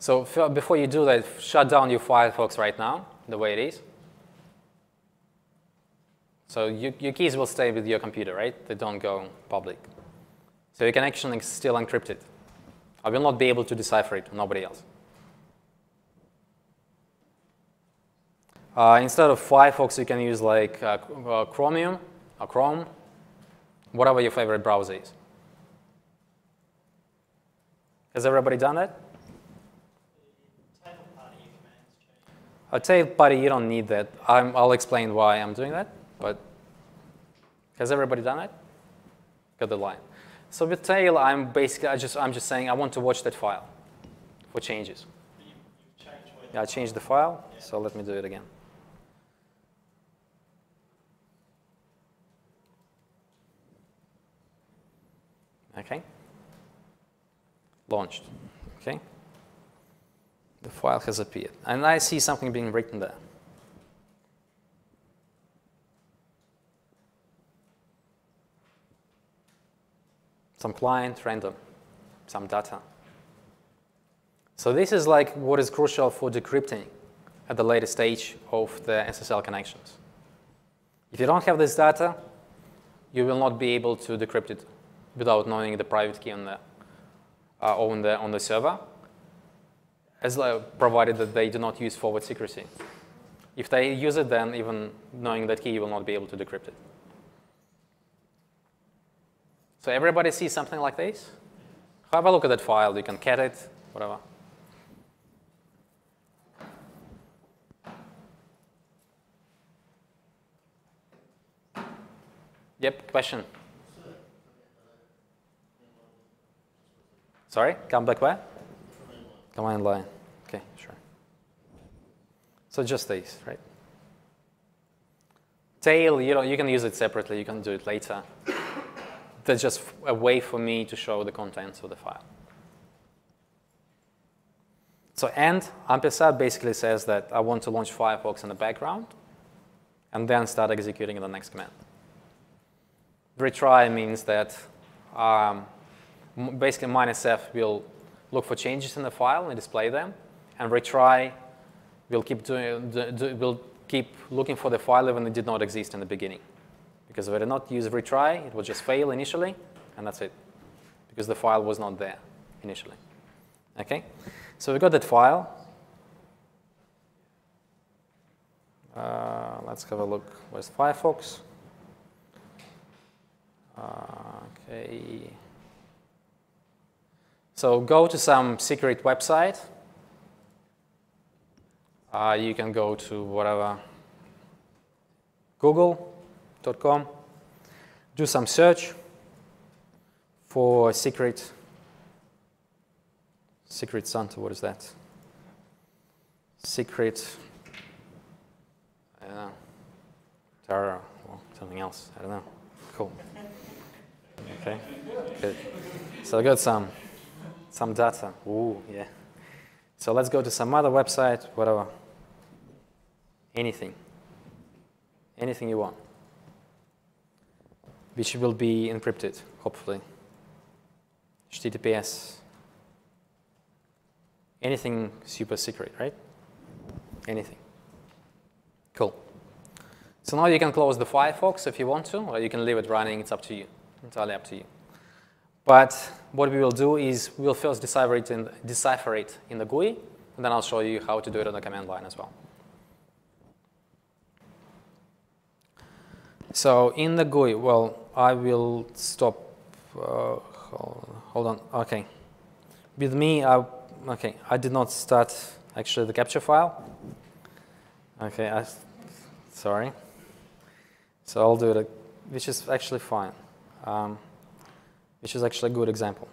So before you do that, shut down your Firefox right now, the way it is. So you, your keys will stay with your computer, right? They don't go public. So your connection is still encrypted. I will not be able to decipher it, nobody else. Uh, instead of Firefox, you can use like uh, uh, Chromium or Chrome, whatever your favorite browser is. Has everybody done that? A tail party, you don't need that. I'm, I'll explain why I'm doing that, but has everybody done that? Got the line. So with tail, I'm basically I just I'm just saying I want to watch that file for changes. You, you change yeah, I changed the file, yeah. So let me do it again. Okay. Launched. Okay. The file has appeared, and I see something being written there. Some client, random, some data. So this is like what is crucial for decrypting at the later stage of the S S L connections. If you don't have this data, you will not be able to decrypt it without knowing the private key on the, uh, on the, on the server, as uh, provided that they do not use forward secrecy. If they use it, then even knowing that key, you will not be able to decrypt it. So everybody sees something like this? Have a look at that file. You can cat it, whatever. Yep, question? Sorry, come back where? Command line. Okay, sure. So just this, right? Tail, you know, you can use it separately. You can do it later. That's just a way for me to show the contents of the file. So and ampersand basically says that I want to launch Firefox in the background and then start executing the next command. Retry means that um, basically minus F will look for changes in the file and display them, and retry will keep doing do, do, will keep looking for the file even it did not exist in the beginning, because if I did not use retry, it would just fail initially, and that's it, because the file was not there initially. Okay. So we got that file. Uh, let's have a look. Where's Firefox? Uh, okay. So go to some secret website. Uh, you can go to whatever, google dot com, do some search for secret. Secret Santa, what is that? Secret uh, terror or something else, I don't know. Cool. Okay, good. So I got some, some data. Ooh, yeah. So let's go to some other website, whatever. Anything. Anything you want, which will be encrypted, hopefully. H T T P S. Anything super secret, right? Anything. Cool. So now you can close the Firefox if you want to, or you can leave it running. It's up to you. Entirely up to you. But what we will do is we'll first decipher it in, decipher it in the G U I, and then I'll show you how to do it on the command line as well. So in the G U I, well, I will stop. Uh, hold on. OK. With me, I. Okay, I did not start actually the capture file. Okay, I, sorry. So I'll do it, which is actually fine, um, which is actually a good example.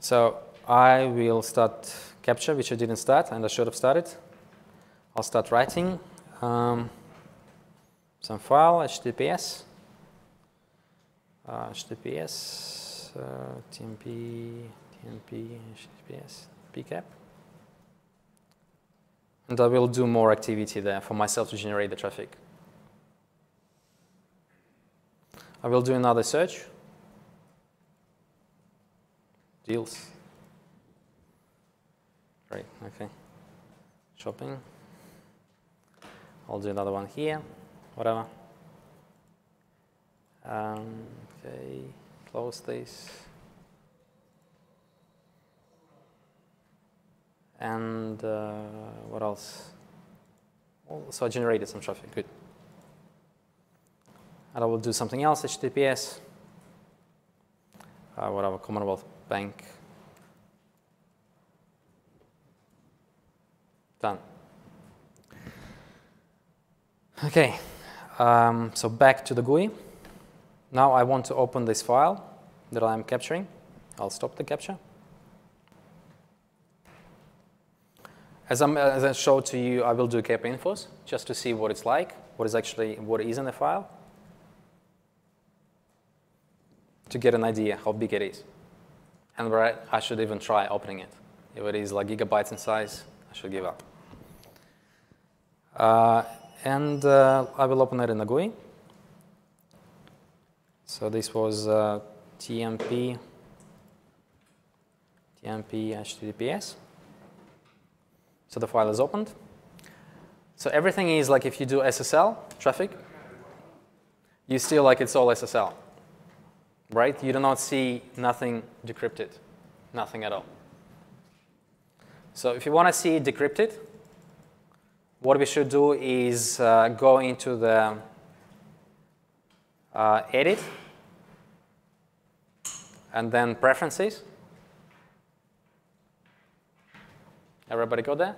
So I will start capture, which I didn't start, and I should have started. I'll start writing um, some file, H T T P S, uh, H T T P S, uh, T M P, T M P, H T T P S. P C A P, and I will do more activity there for myself to generate the traffic. I will do another search. Deals. Great, okay. Shopping. I'll do another one here, whatever. Um, okay, close this. And uh, what else? So I generated some traffic, good. And I will do something else, H T T P S, uh, whatever, Commonwealth Bank. Done. Okay, um, so back to the G U I. Now I want to open this file that I'm capturing. I'll stop the capture. As, I'm, as I showed to you, I will do capinfos just to see what it's like, what is actually what is in the file, to get an idea how big it is, and where I should even try opening it. If it is like gigabytes in size, I should give up. Uh, and uh, I will open it in the G U I. So this was uh, T M P, T M P H T T P S. So the file is opened. So everything is like if you do S S L traffic, you still like it's all S S L, right? You do not see nothing decrypted, nothing at all. So if you want to see it decrypted, what we should do is uh, go into the uh, edit, and then preferences. Everybody got that?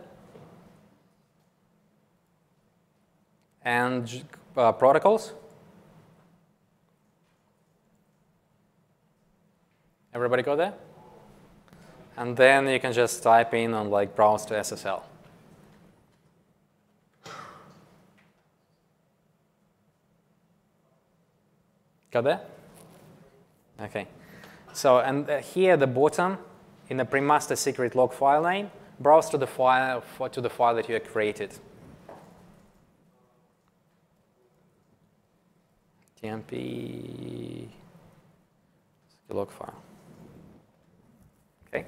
And uh, protocols? Everybody got that? And then you can just type in on like browse to S S L. Got that? Okay. So, and here at the bottom, in the pre-master secret log file name, browse to the file to the file that you have created. T M P log file. Okay.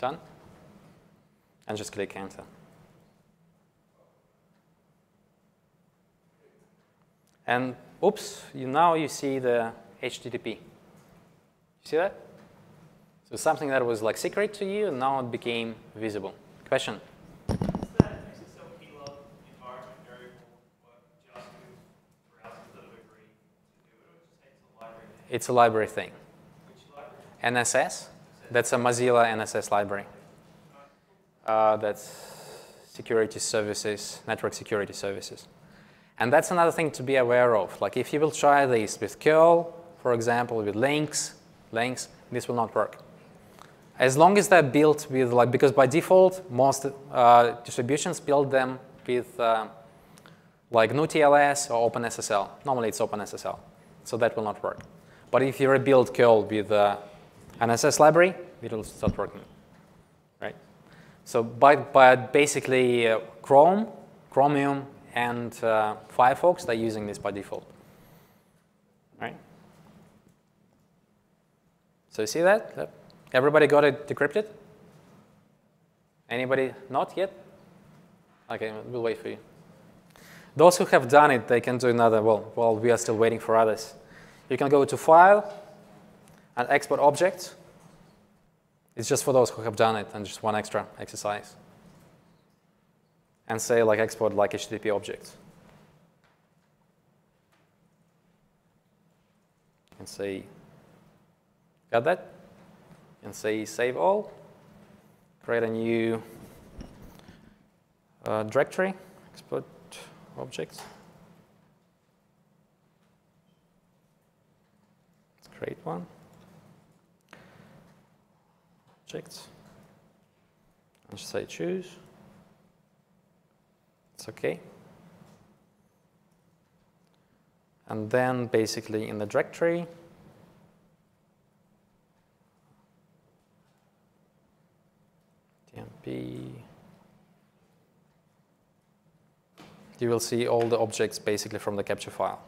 Done. And just click enter. And oops, you, now you see the H T T P. You see that? So something that was like secret to you, and now it became visible. Question? Is that S S L keylog environment variable what JavaScript browsers that agree to do it, or just say it's a library thing? It's a library thing. Which library? N S S. That's a Mozilla N S S library. Uh, that's security services, network security services. And that's another thing to be aware of. Like if you will try this with curl, for example, with links, links, this will not work. As long as they're built with, like, because by default, most uh, distributions build them with uh, like N U T L S or OpenSSL. Normally it's OpenSSL, so that will not work. But if you rebuild curl with uh, N S S library, it will start working, right? So by, by basically uh, Chrome, Chromium, and uh, Firefox, they're using this by default, right? So you see that? Everybody got it decrypted? Anybody not yet? Okay, we'll wait for you. Those who have done it, they can do another, well, while we are still waiting for others. You can go to File and Export Object. It's just for those who have done it and just one extra exercise. And say like export like H T T P object. And say, got that? And say save all. Create a new uh, directory, export objects. Let's create one. Objects. And just say choose. It's okay. And then basically in the directory, T M P, you will see all the objects basically from the capture file.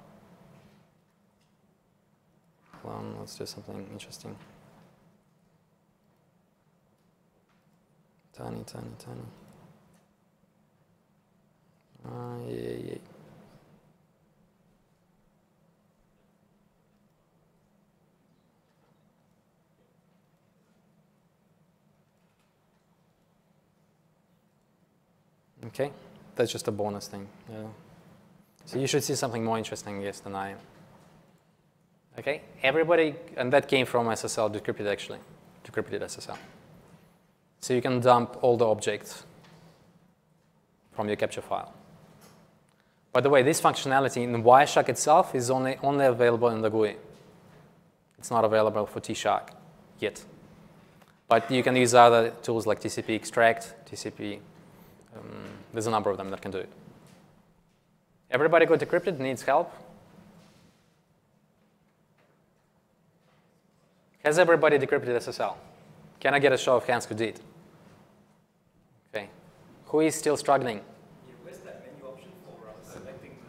Hold on, let's do something interesting. Tiny, tiny, tiny. Uh, yeah, yeah. Okay, that's just a bonus thing. Yeah. So you should see something more interesting, yes, than I am. Okay, everybody, and that came from S S L decrypted actually, decrypted S S L. So you can dump all the objects from your capture file. By the way, this functionality in Wireshark itself is only, only available in the G U I. It's not available for tshark yet. But you can use other tools like tcpextract, T C P. Um, there's a number of them that can do it. Everybody got decrypted, needs help? Has everybody decrypted S S L? Can I get a show of hands who did? Okay. Who is still struggling?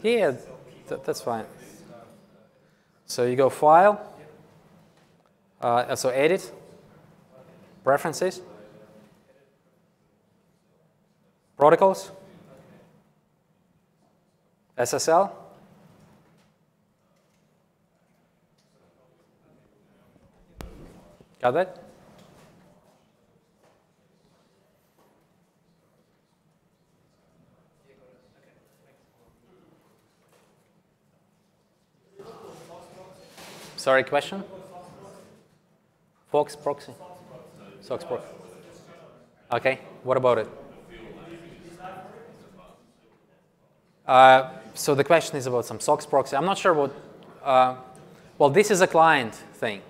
Yeah, th that's fine. So you go File, uh, so Edit, Preferences, Protocols, S S L, got that? Sorry, question? Fox proxy? Sox proxy. Okay, what about it? Uh, so the question is about some Sox proxy. I'm not sure what, uh, well, this is a client thing.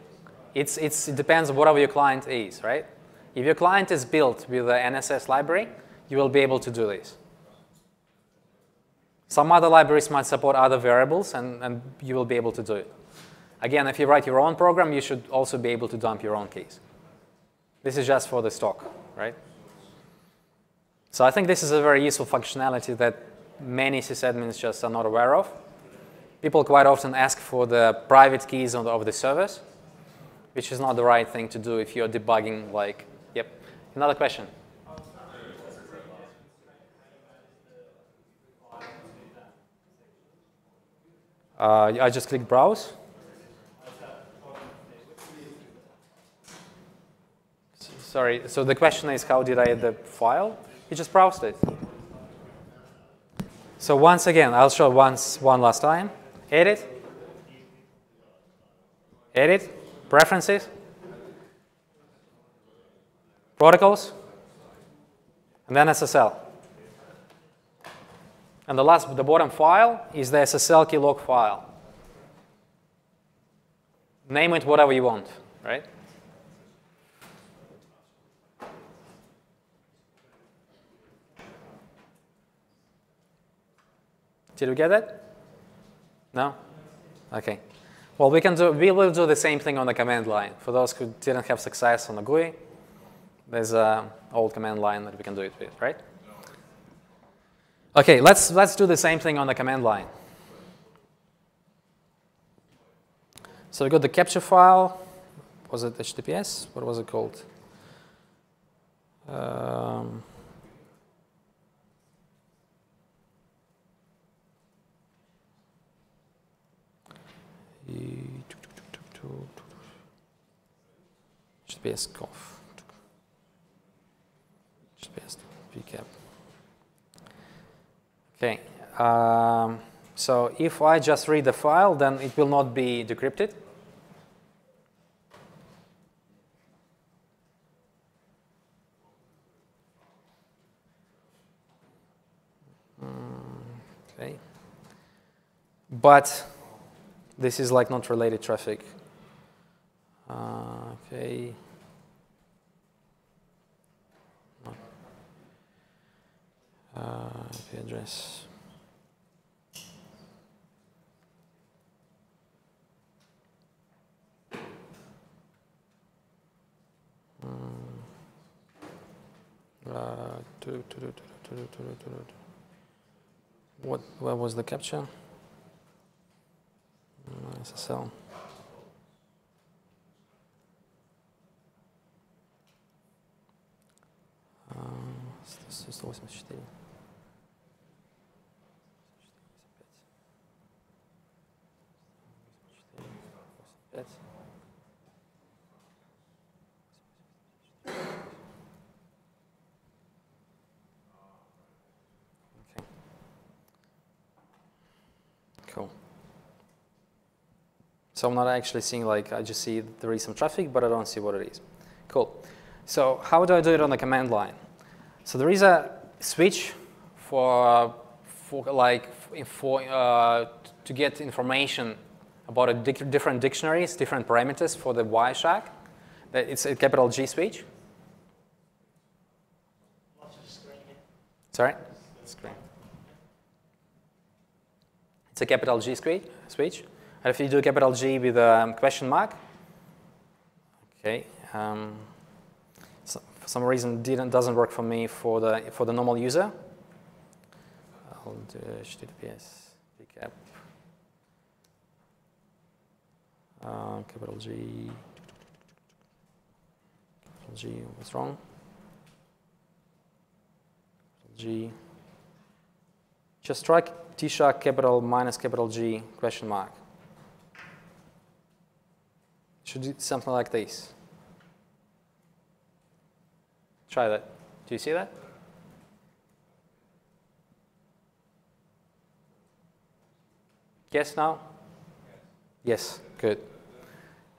It's, it's, it depends on whatever your client is, right? If your client is built with the N S S library, you will be able to do this. Some other libraries might support other variables, and, and you will be able to do it. Again, if you write your own program, you should also be able to dump your own keys. This is just for the stock, right? So I think this is a very useful functionality that many sysadmins just are not aware of. People quite often ask for the private keys of the, of the servers, which is not the right thing to do if you're debugging, like, yep. Another question? Uh, I just click browse. Sorry, so the question is, how did I add the file? You just browsed it. So once again, I'll show once, one last time. Edit. Edit. Preferences. Protocols. And then S S L. And the last, the bottom file is the S S L keylog file. Name it whatever you want, right? Did we get that? No? Okay. Well, we can do, we will do the same thing on the command line. For those who didn't have success on the G U I, there's an old command line that we can do it with, right? Okay, let's, let's do the same thing on the command line. So we got the capture file. Was it H T T P S? What was it called? Um, H T T P S conf. H T T P S P C A P. Okay. Um, so if I just read the file, then it will not be decrypted. Mm, okay. But this is like not related traffic. Uh, okay. Uh, I P address. Mm. Uh, what? Where was the capture? S S L. сто восемьдесят четыре. пять. Okay. Cool. So I'm not actually seeing, like, I just see there is some traffic, but I don't see what it is. Cool. So how do I do it on the command line? So there is a switch for, for like, for, uh, to get information about a dic different dictionaries, different parameters for the Wireshark. It's a capital G switch. Watch the screen. Sorry? Screen. It's a capital G switch. And if you do capital G with a question mark, okay. Um, For some reason, didn't doesn't work for me for the for the normal user. I'll do H T T P S P C A P uh, capital G. Capital G, what's wrong? Capital G. Just try tshark capital minus capital G question mark. Should do something like this. Try that. Do you see that? Yes, now? Yes. Yes, good.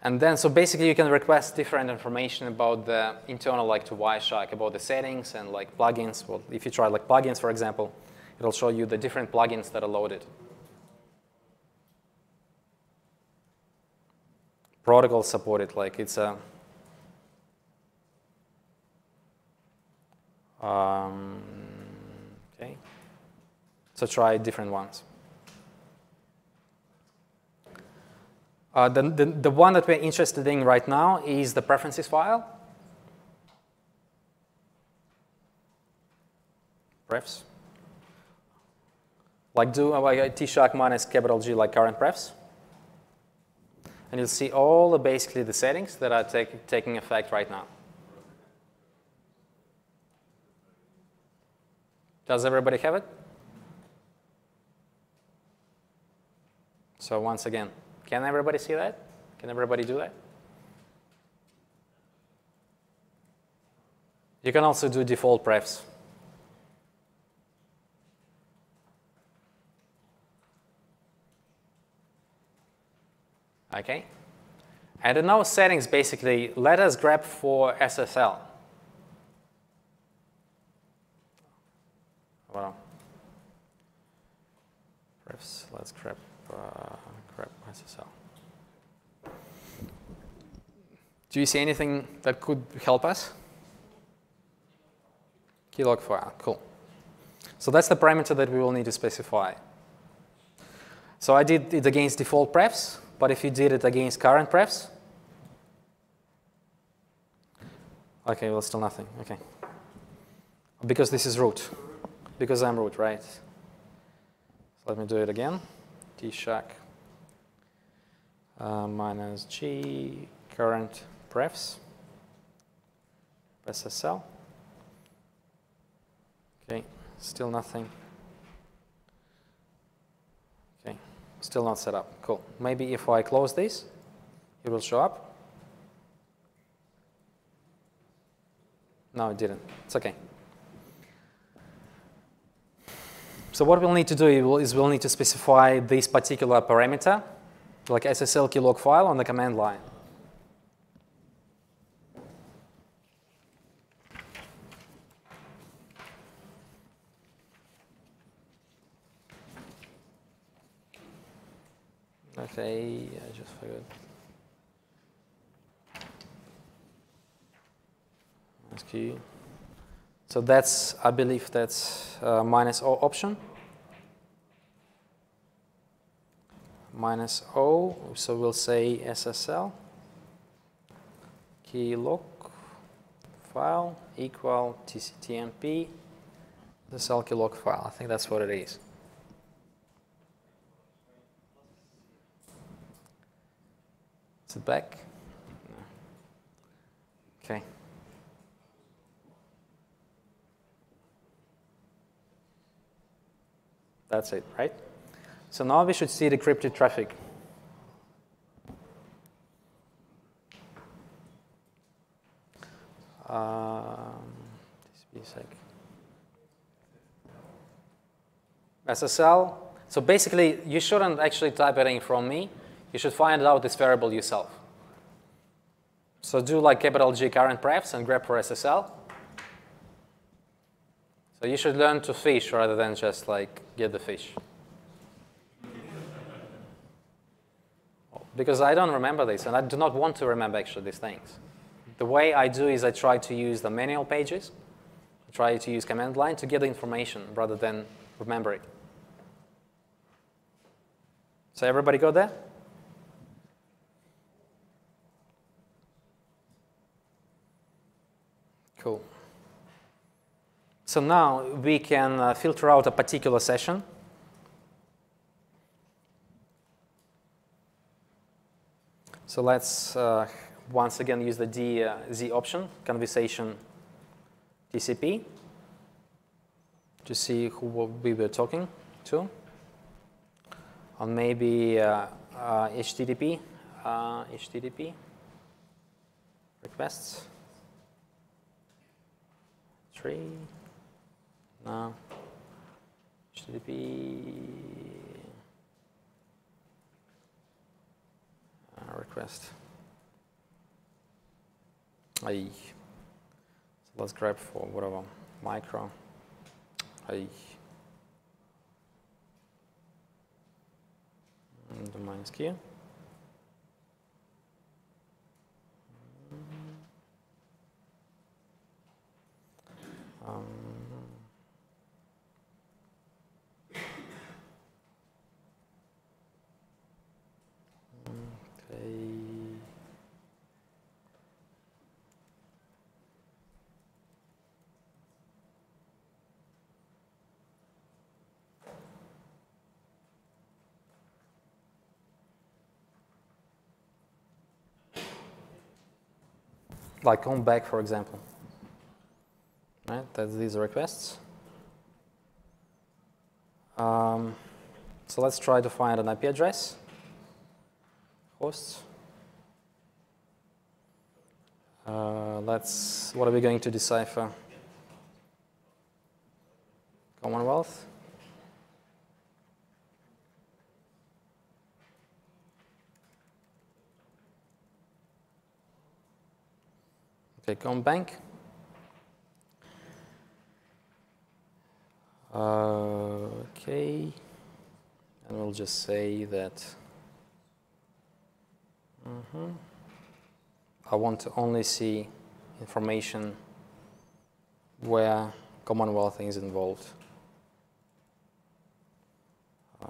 And then, so basically you can request different information about the internal, like, to Wireshark, about the settings and, like, plugins. Well, if you try, like, plugins, for example, it'll show you the different plugins that are loaded. Protocols supported, like, it's a... Um, okay, so try different ones. Uh, the, the, the one that we're interested in right now is the preferences file. Prefs. Like do like tshark minus capital G like current prefs. And you'll see all the, basically the settings that are take, taking effect right now. Does everybody have it? So once again, can everybody see that? Can everybody do that? You can also do default prefs. Okay. And in our settings, basically, let us grab for S S L. Well, prefs, let's grab, uh, grab S S L. Do you see anything that could help us? Keylog file, cool. So that's the parameter that we will need to specify. So I did it against default prefs. But if you did it against current prefs? Okay, well, still nothing, okay. Because this is root, because I'm root, right? So let me do it again. Tshark uh, minus G current prefs, S S L. Okay, still nothing. Still not set up, cool. Maybe if I close this, it will show up. No, it didn't, it's okay. So what we'll need to do is we'll need to specify this particular parameter, like S S L keylog file on the command line. Okay, I just forgot. S Q. So that's, I believe that's uh, minus O option. Minus O, so we'll say S S L keylog file equal tcpdump S S L keylog file. I think that's what it is. It back. No. Okay. That's it, right? So now we should see the encrypted traffic. Um, just be a sec. S S L. So basically, you shouldn't actually type it in from me. You should find out this variable yourself. So do like capital G current prefs and grab for S S L. So you should learn to fish rather than just like get the fish. Because I don't remember this, and I do not want to remember actually these things. The way I do is I try to use the manual pages, I try to use command line to get the information rather than remember it. So everybody got that? Cool. So now we can uh, filter out a particular session. So let's uh, once again use the D, uh, Z option, conversation T C P, to see who we were talking to. Or maybe uh, uh, H T T P, uh, H T T P requests. Three, no, H T T P uh, request. Aye. So let's grab for whatever, micro. Aye. And the minus key. Um, like on back, for example. Right? That's these requests. Um, so let's try to find an I P address. Hosts. Uh, let's. What are we going to decipher? Commonwealth. Okay, combank. Uh, okay, and we'll just say that mm-hmm. I want to only see information where Commonwealth is involved. Uh,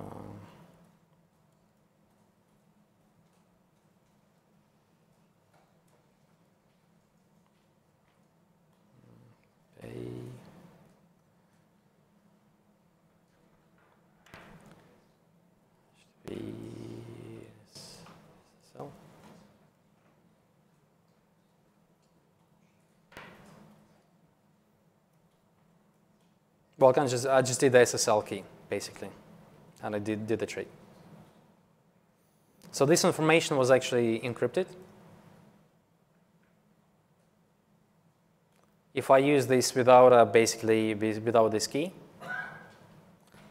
So, well, I can just I just did the S S L key basically, and I did did the trick. So this information was actually encrypted. If I use this without a, basically without this key,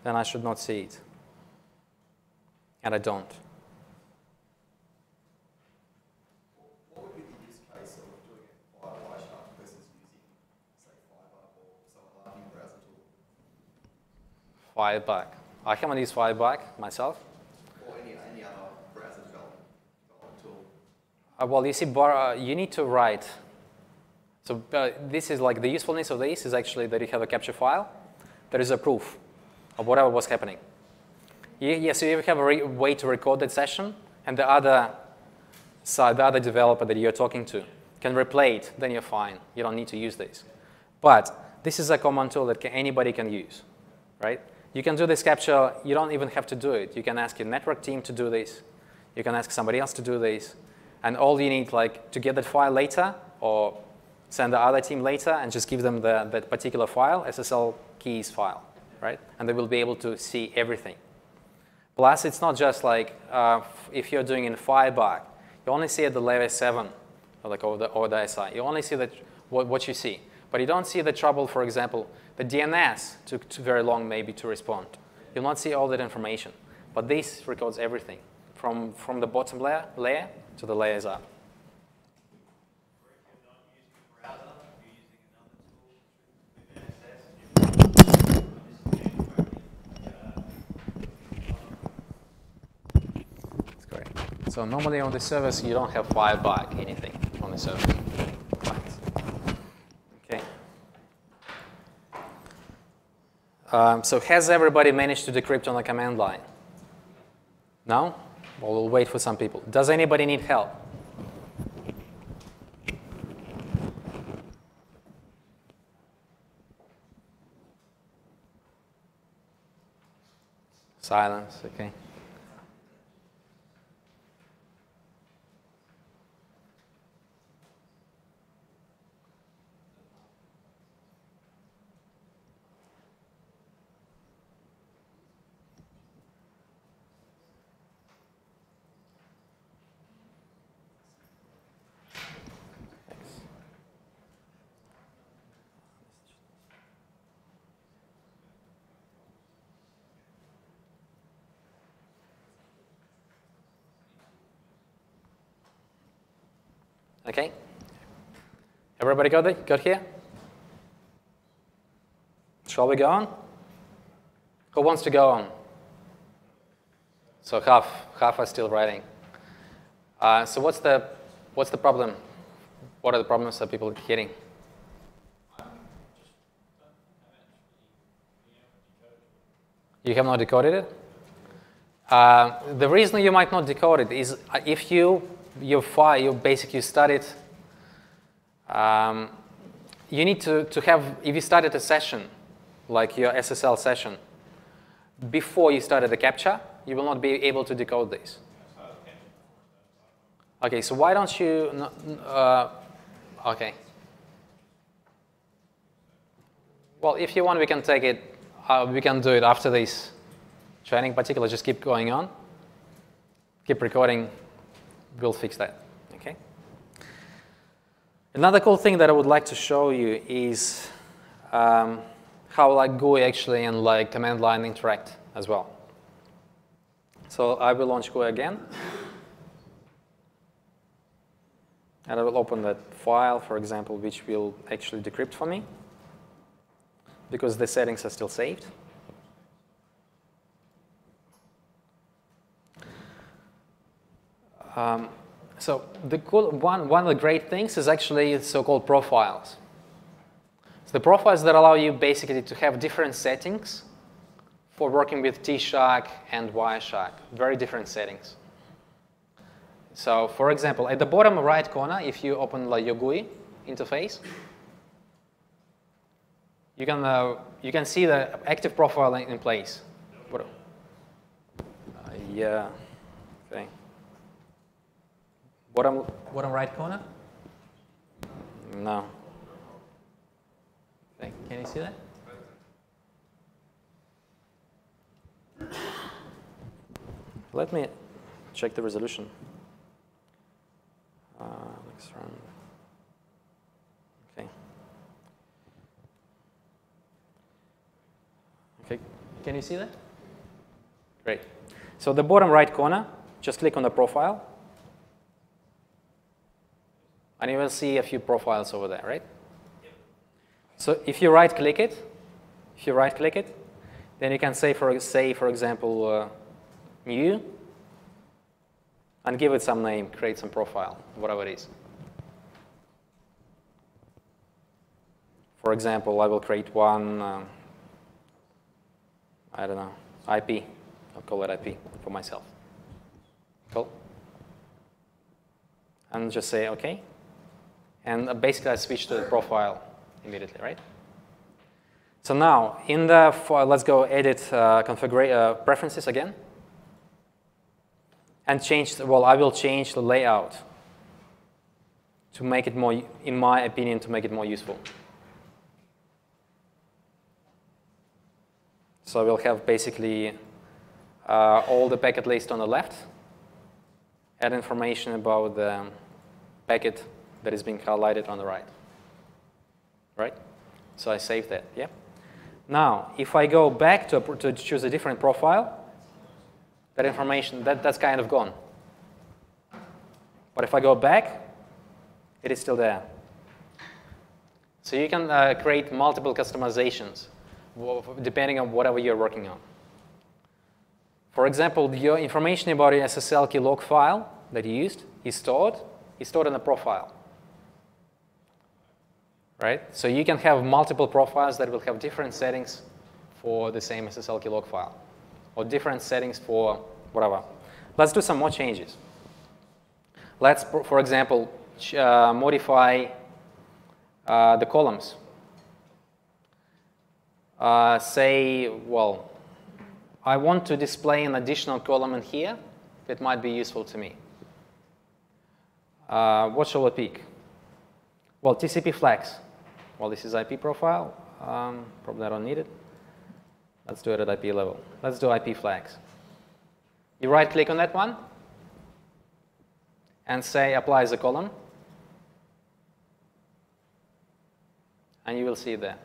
then I should not see it. And I don't. What would be the use case of doing it via Wireshark versus using, say, Firebug or some other new browser tool? Firebug. I haven't used Firebug myself. Or any, any other browser development, development tool? Uh, well, you see, bar, uh, you need to write. So uh, this is like the usefulness of this is actually that you have a capture file. There is a proof of whatever was happening. Yeah, so you have a re way to record that session, and the other side, the other developer that you're talking to can replay it, then you're fine. You don't need to use this. But this is a common tool that can, anybody can use, right? You can do this capture. You don't even have to do it. You can ask your network team to do this. You can ask somebody else to do this. And all you need like to get that file later or send the other team later and just give them the, that particular file, S S L keys file, right? And they will be able to see everything. Plus, it's not just like uh, if you're doing in Firebug, you only see at the level seven, or like or the, or the S I. You only see that what, what you see, but you don't see the trouble. For example, the D N S took too very long maybe to respond. You'll not see all that information, but this records everything from from the bottom layer layer to the layers up. So normally on the service, you don't have Firebug, anything on the service. Okay. Um, so has everybody managed to decrypt on the command line? No? Well, we'll wait for some people. Does anybody need help? Silence, okay. Okay, everybody got it? Got here? Shall we go on? Who wants to go on? So half, half are still writing. Uh, so what's the, what's the problem? What are the problems that people are hitting? You have not decoded it? Uh, the reason you might not decode it is if you Your file, your basic, you started. Um, you need to to have if you started a session, like your S S L session, before you started the capture, you will not be able to decode this. Okay, so why don't you? Uh, OK. Well, if you want, we can take it. Uh, we can do it after this training, particularly. Just keep going on. Keep recording. We'll fix that. OK. Another cool thing that I would like to show you is um, how like G U I actually and like command line interact as well. So I will launch G U I again. And I will open that file, for example, which will actually decrypt for me, because the settings are still saved. Um, so the cool, one, one of the great things is actually so-called profiles. So the profiles that allow you basically to have different settings for working with tshark and Wireshark, very different settings. So, for example, at the bottom right corner, if you open like, your G U I interface, you can uh, you can see the active profile in place. What? Uh, yeah. Okay. Bottom bottom right corner. No. Okay. Can you see that? Let me check the resolution. Uh, next round. Okay. Okay. Can you see that? Great. So the bottom right corner, just click on the profile, and you will see a few profiles over there, right? Yep. So if you right-click it, if you right-click it, then you can say, for say, for example, uh, new. And give it some name, create some profile, whatever it is. For example, I will create one, um, I don't know, I P. I'll call it I P for myself. Cool. And just say OK. And basically, I switch to the profile immediately, right? So now, in the file, let's go edit uh, configure, uh, preferences again. And change, well, I will change the layout to make it more, in my opinion, to make it more useful. So we'll have basically uh, all the packet list on the left, and information about the packet that is being highlighted on the right. Right? So I save that, yeah? Now, if I go back to, a, to choose a different profile, that information, that, that's kind of gone. But if I go back, it is still there. So you can uh, create multiple customizations depending on whatever you're working on. For example, your information about your S S L key log file that you used is stored, is stored in a profile. Right? So you can have multiple profiles that will have different settings for the same S S L key log file, or different settings for whatever. Let's do some more changes. Let's, for example, uh, modify uh, the columns. Uh, say, well, I want to display an additional column in here that might be useful to me. Uh, what shall I pick? Well, T C P flags. Well, this is I P profile. Um, probably I don't need it. Let's do it at I P level. Let's do I P flags. You right-click on that one and say apply as a column. And you will see it there.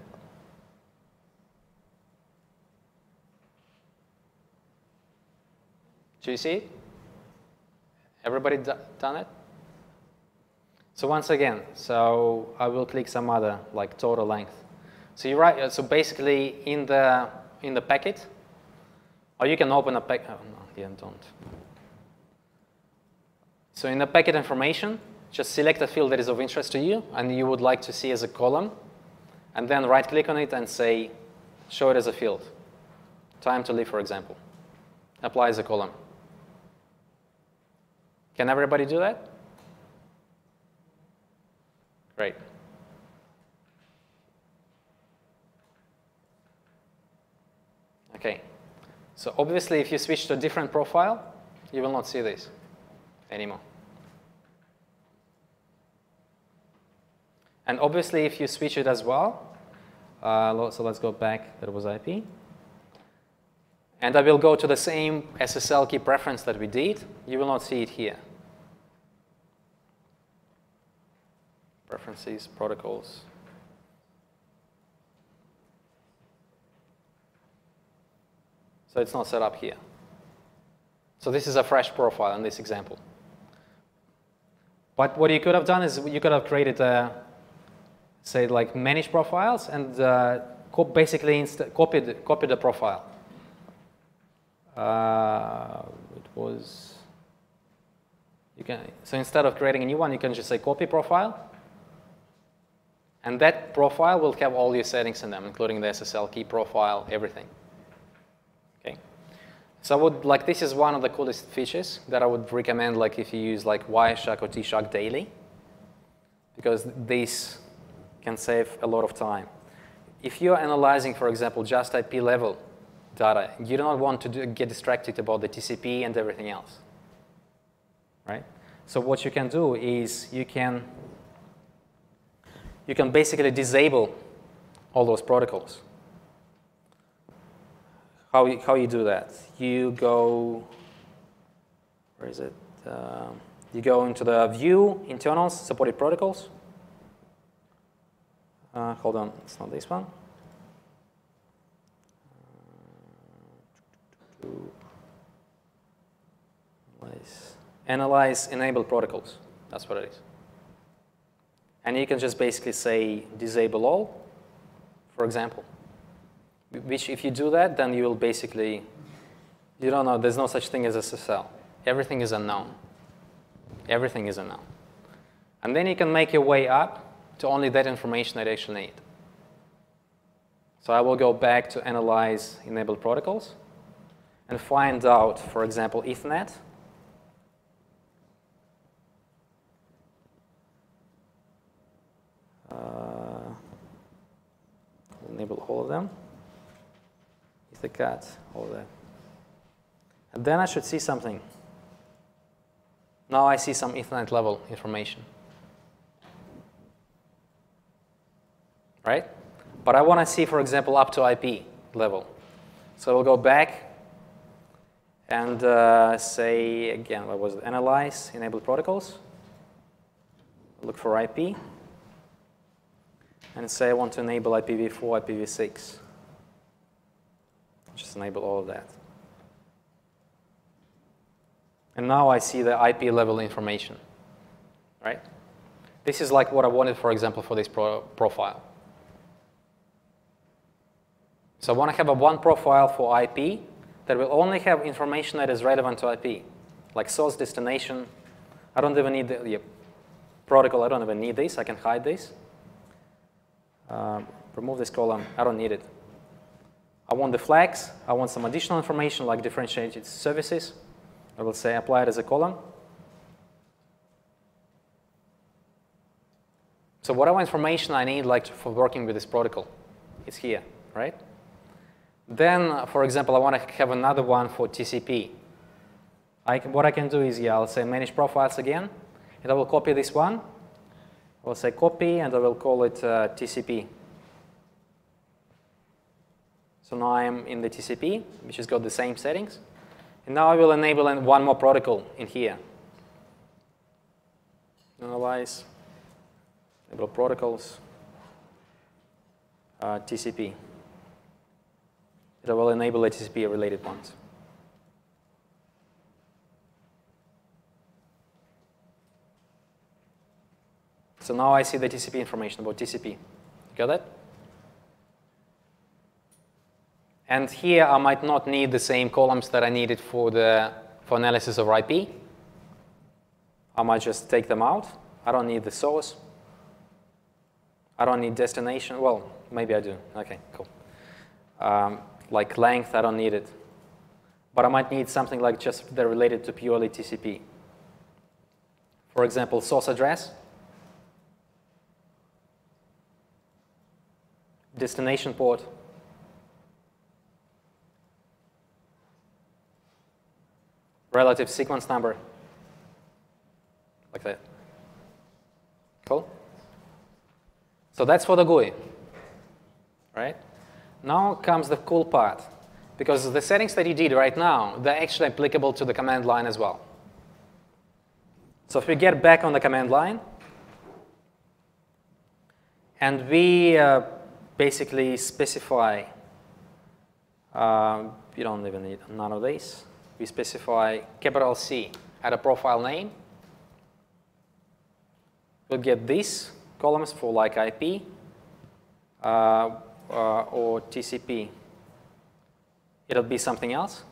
Do you see it? Everybody done it? So once again, so I will click some other, like total length. So you right, so basically in the in the packet, or you can open a packet, oh no, yeah, don't. So in the packet information, just select a field that is of interest to you and you would like to see as a column, and then right-click on it and say, show it as a field. Time to leave, for example. Apply as a column. Can everybody do that? Great. Okay, so obviously if you switch to a different profile, you will not see this anymore. And obviously, if you switch it as well, uh, so let's go back. That was I P. And I will go to the same S S L key preference that we did. You will not see it here. Preferences, protocols. So it's not set up here. So this is a fresh profile in this example. But what you could have done is you could have created a, say, like manage profiles and uh, basically copied, copied the profile. Uh, it was, you can, so instead of creating a new one, you can just say copy profile. And that profile will have all your settings in them, including the S S L key profile, everything. Okay. So I would, like, this is one of the coolest features that I would recommend, like, if you use like Wireshark or T shark daily, because this can save a lot of time. If you're analyzing, for example, just I P level data, you do not want to do, get distracted about the T C P and everything else, right? So what you can do is you can you can basically disable all those protocols. How you, how you do that? You go, where is it? Uh, you go into the view, internals, supported protocols. Uh, hold on, it's not this one. Analyze. Analyze enabled protocols. That's what it is. And you can just basically say disable all, for example. Which, if you do that, then you will basically, you don't know, there's no such thing as S S L. Everything is unknown. Everything is unknown. And then you can make your way up to only that information that you actually need. So I will go back to analyze enabled protocols and find out, for example, Ethernet. Uh, enable all of them. EtherCAT, all of that. And then I should see something. Now I see some Ethernet level information. Right? But I want to see, for example, up to I P level. So we'll go back and uh, say, again, what was it? Analyze, enable protocols. Look for I P. And say I want to enable I P v four, I P v six. Just enable all of that. And now I see the I P level information, right? This is like what I wanted, for example, for this pro profile. So I want to have a one profile for I P that will only have information that is relevant to I P, like source, destination. I don't even need the yeah, protocol. I don't even need this. I can hide this. Um, remove this column. I don't need it. I want the flags. I want some additional information like differentiated services. I will say apply it as a column. So whatever information I need like for working with this protocol is here, right? Then, for example, I want to have another one for T C P. I can, what I can do is, yeah, I'll say manage profiles again, and I will copy this one. I will say copy, and I will call it uh, T C P. So now I am in the T C P, which has got the same settings. And now I will enable one more protocol in here. Analyze, enable protocols, uh, T C P. And I will enable the T C P related ones. So now I see the T C P information about T C P. You got that? And here I might not need the same columns that I needed for the for analysis of I P. I might just take them out. I don't need the source. I don't need destination. Well, maybe I do. Okay, cool. Um, like length, I don't need it. But I might need something like just that related to purely T C P. For example, source address. Destination port. Relative sequence number, like that. Cool? So that's for the G U I, right? Now comes the cool part, because the settings that you did right now, they're actually applicable to the command line as well. So if we get back on the command line, and we uh, basically specify, uh, you don't even need none of these, we specify capital C at a profile name, we'll get these columns for like I P uh, uh, or T C P. It'll be something else.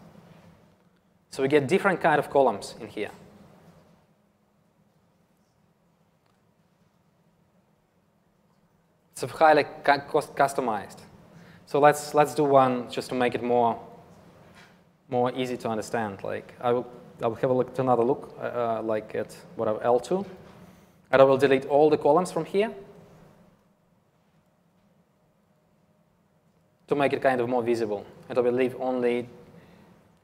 So we get different kind of columns in here. It's highly customized. So let's let's do one just to make it more more easy to understand. Like I will I will have a look to another look uh, like at whatever L two, and I will delete all the columns from here to make it kind of more visible. And I will leave only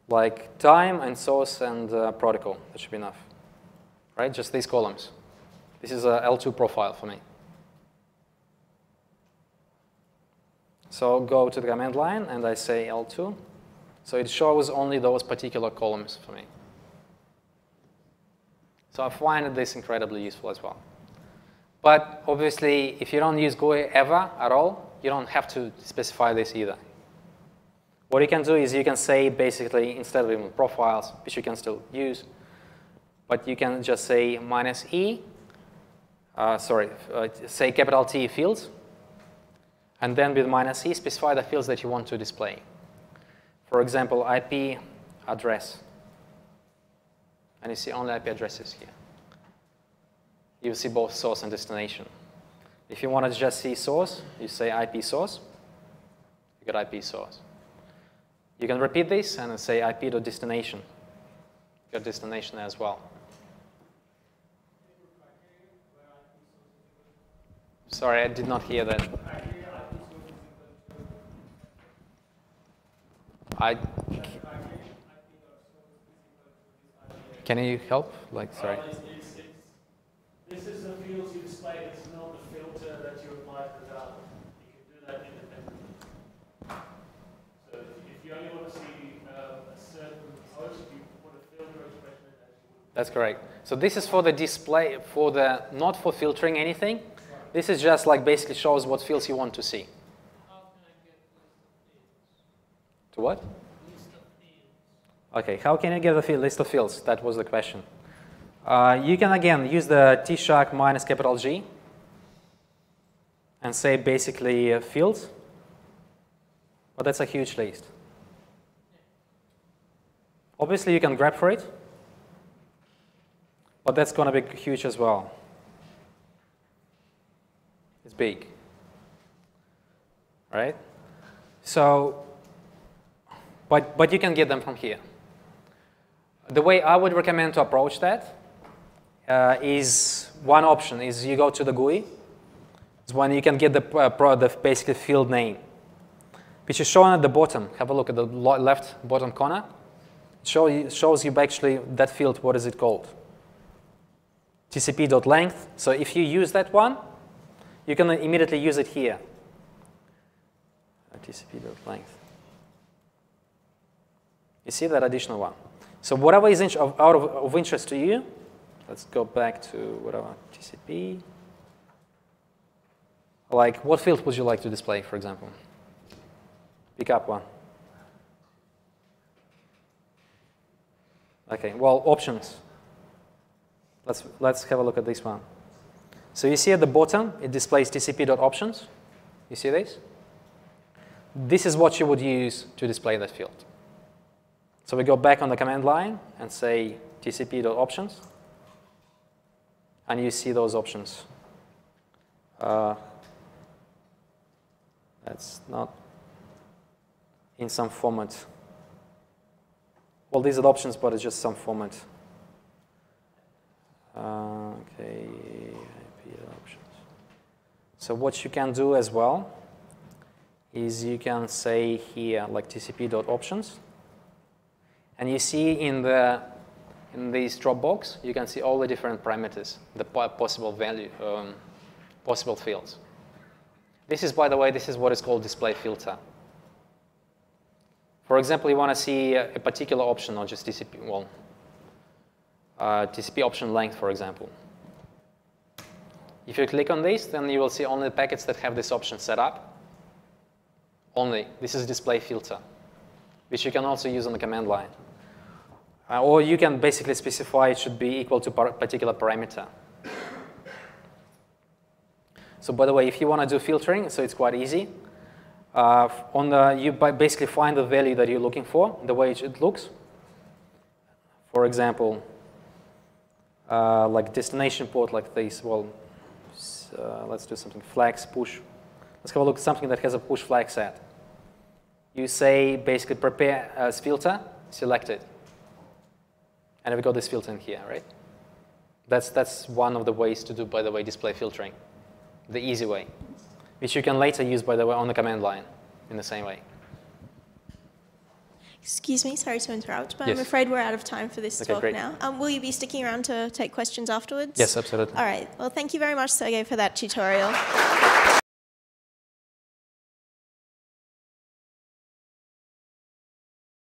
like time and source and uh, protocol. That should be enough, right? Just these columns. This is a L two profile for me. So go to the command line, and I say L two. So it shows only those particular columns for me. So I find this incredibly useful as well. But obviously, if you don't use G U I ever at all, you don't have to specify this either. What you can do is you can say, basically, instead of even profiles, which you can still use, but you can just say minus E, uh, sorry, uh, say capital T fields, and then with minus E, specify the fields that you want to display. For example, I P address. And you see only I P addresses here. You see both source and destination. If you want to just see source, you say I P source. You got I P source. You can repeat this and say I P.destination. You got destination as well. Sorry, I did not hear that. I, can you help? Like, sorry. Uh, it's, it's, this is the fields you display. It's not the filter that you apply to the data. You can do that independently. So if you only want to see uh, a certain host, you put a filter expression in that. That's correct. So this is for the display, for the not for filtering anything. Right. This is just like basically shows what fields you want to see. To what? List of fields. Okay, how can you get the list of fields? That was the question. Uh, you can again use the tshark minus capital G and say basically uh, fields, but that's a huge list. Obviously, you can grab for it, but that's going to be huge as well. It's big, right? So. But, but you can get them from here. The way I would recommend to approach that uh, is one option is you go to the G U I. It's when you can get the, uh, pro, the basically field name, which is shown at the bottom. Have a look at the left bottom corner. It show you, shows you actually that field, what is it called? T C P.length. So if you use that one, you can immediately use it here. T C P.length. You see that additional one. So whatever is of, out of, of interest to you, let's go back to whatever, T C P. Like, what field would you like to display, for example? Pick up one. OK, well, options. Let's, let's have a look at this one. So you see at the bottom, it displays T C P.options. You see this? This is what you would use to display that field. So we go back on the command line and say T C P.options, and you see those options. Uh, that's not in some format. Well, these are the options, but it's just some format. Uh, okay, I P options. So what you can do as well is you can say here like T C P.options. And you see in the in this dropbox, you can see all the different parameters, the possible value, um, possible fields. This is, by the way, this is what is called display filter. For example, you want to see a particular option, not just T C P, well, uh, T C P option length, for example. If you click on this, then you will see only the packets that have this option set up. Only. This is display filter, which you can also use on the command line. Uh, or you can basically specify it should be equal to a particular parameter. So by the way, if you want to do filtering, so it's quite easy. Uh, on the, you basically find the value that you're looking for, the way it looks. For example, uh, like destination port like this. Well, uh, let's do something, flags, push. Let's have a look at something that has a push flag set. You say basically prepare as filter, select it. And we've got this filter in here, right? That's, that's one of the ways to do, by the way, display filtering. The easy way, which you can later use, by the way, on the command line in the same way. Excuse me, sorry to interrupt, but yes. I'm afraid we're out of time for this okay, talk great. now. Um, will you be sticking around to take questions afterwards? Yes, absolutely. All right, well, thank you very much, Sergey, for that tutorial.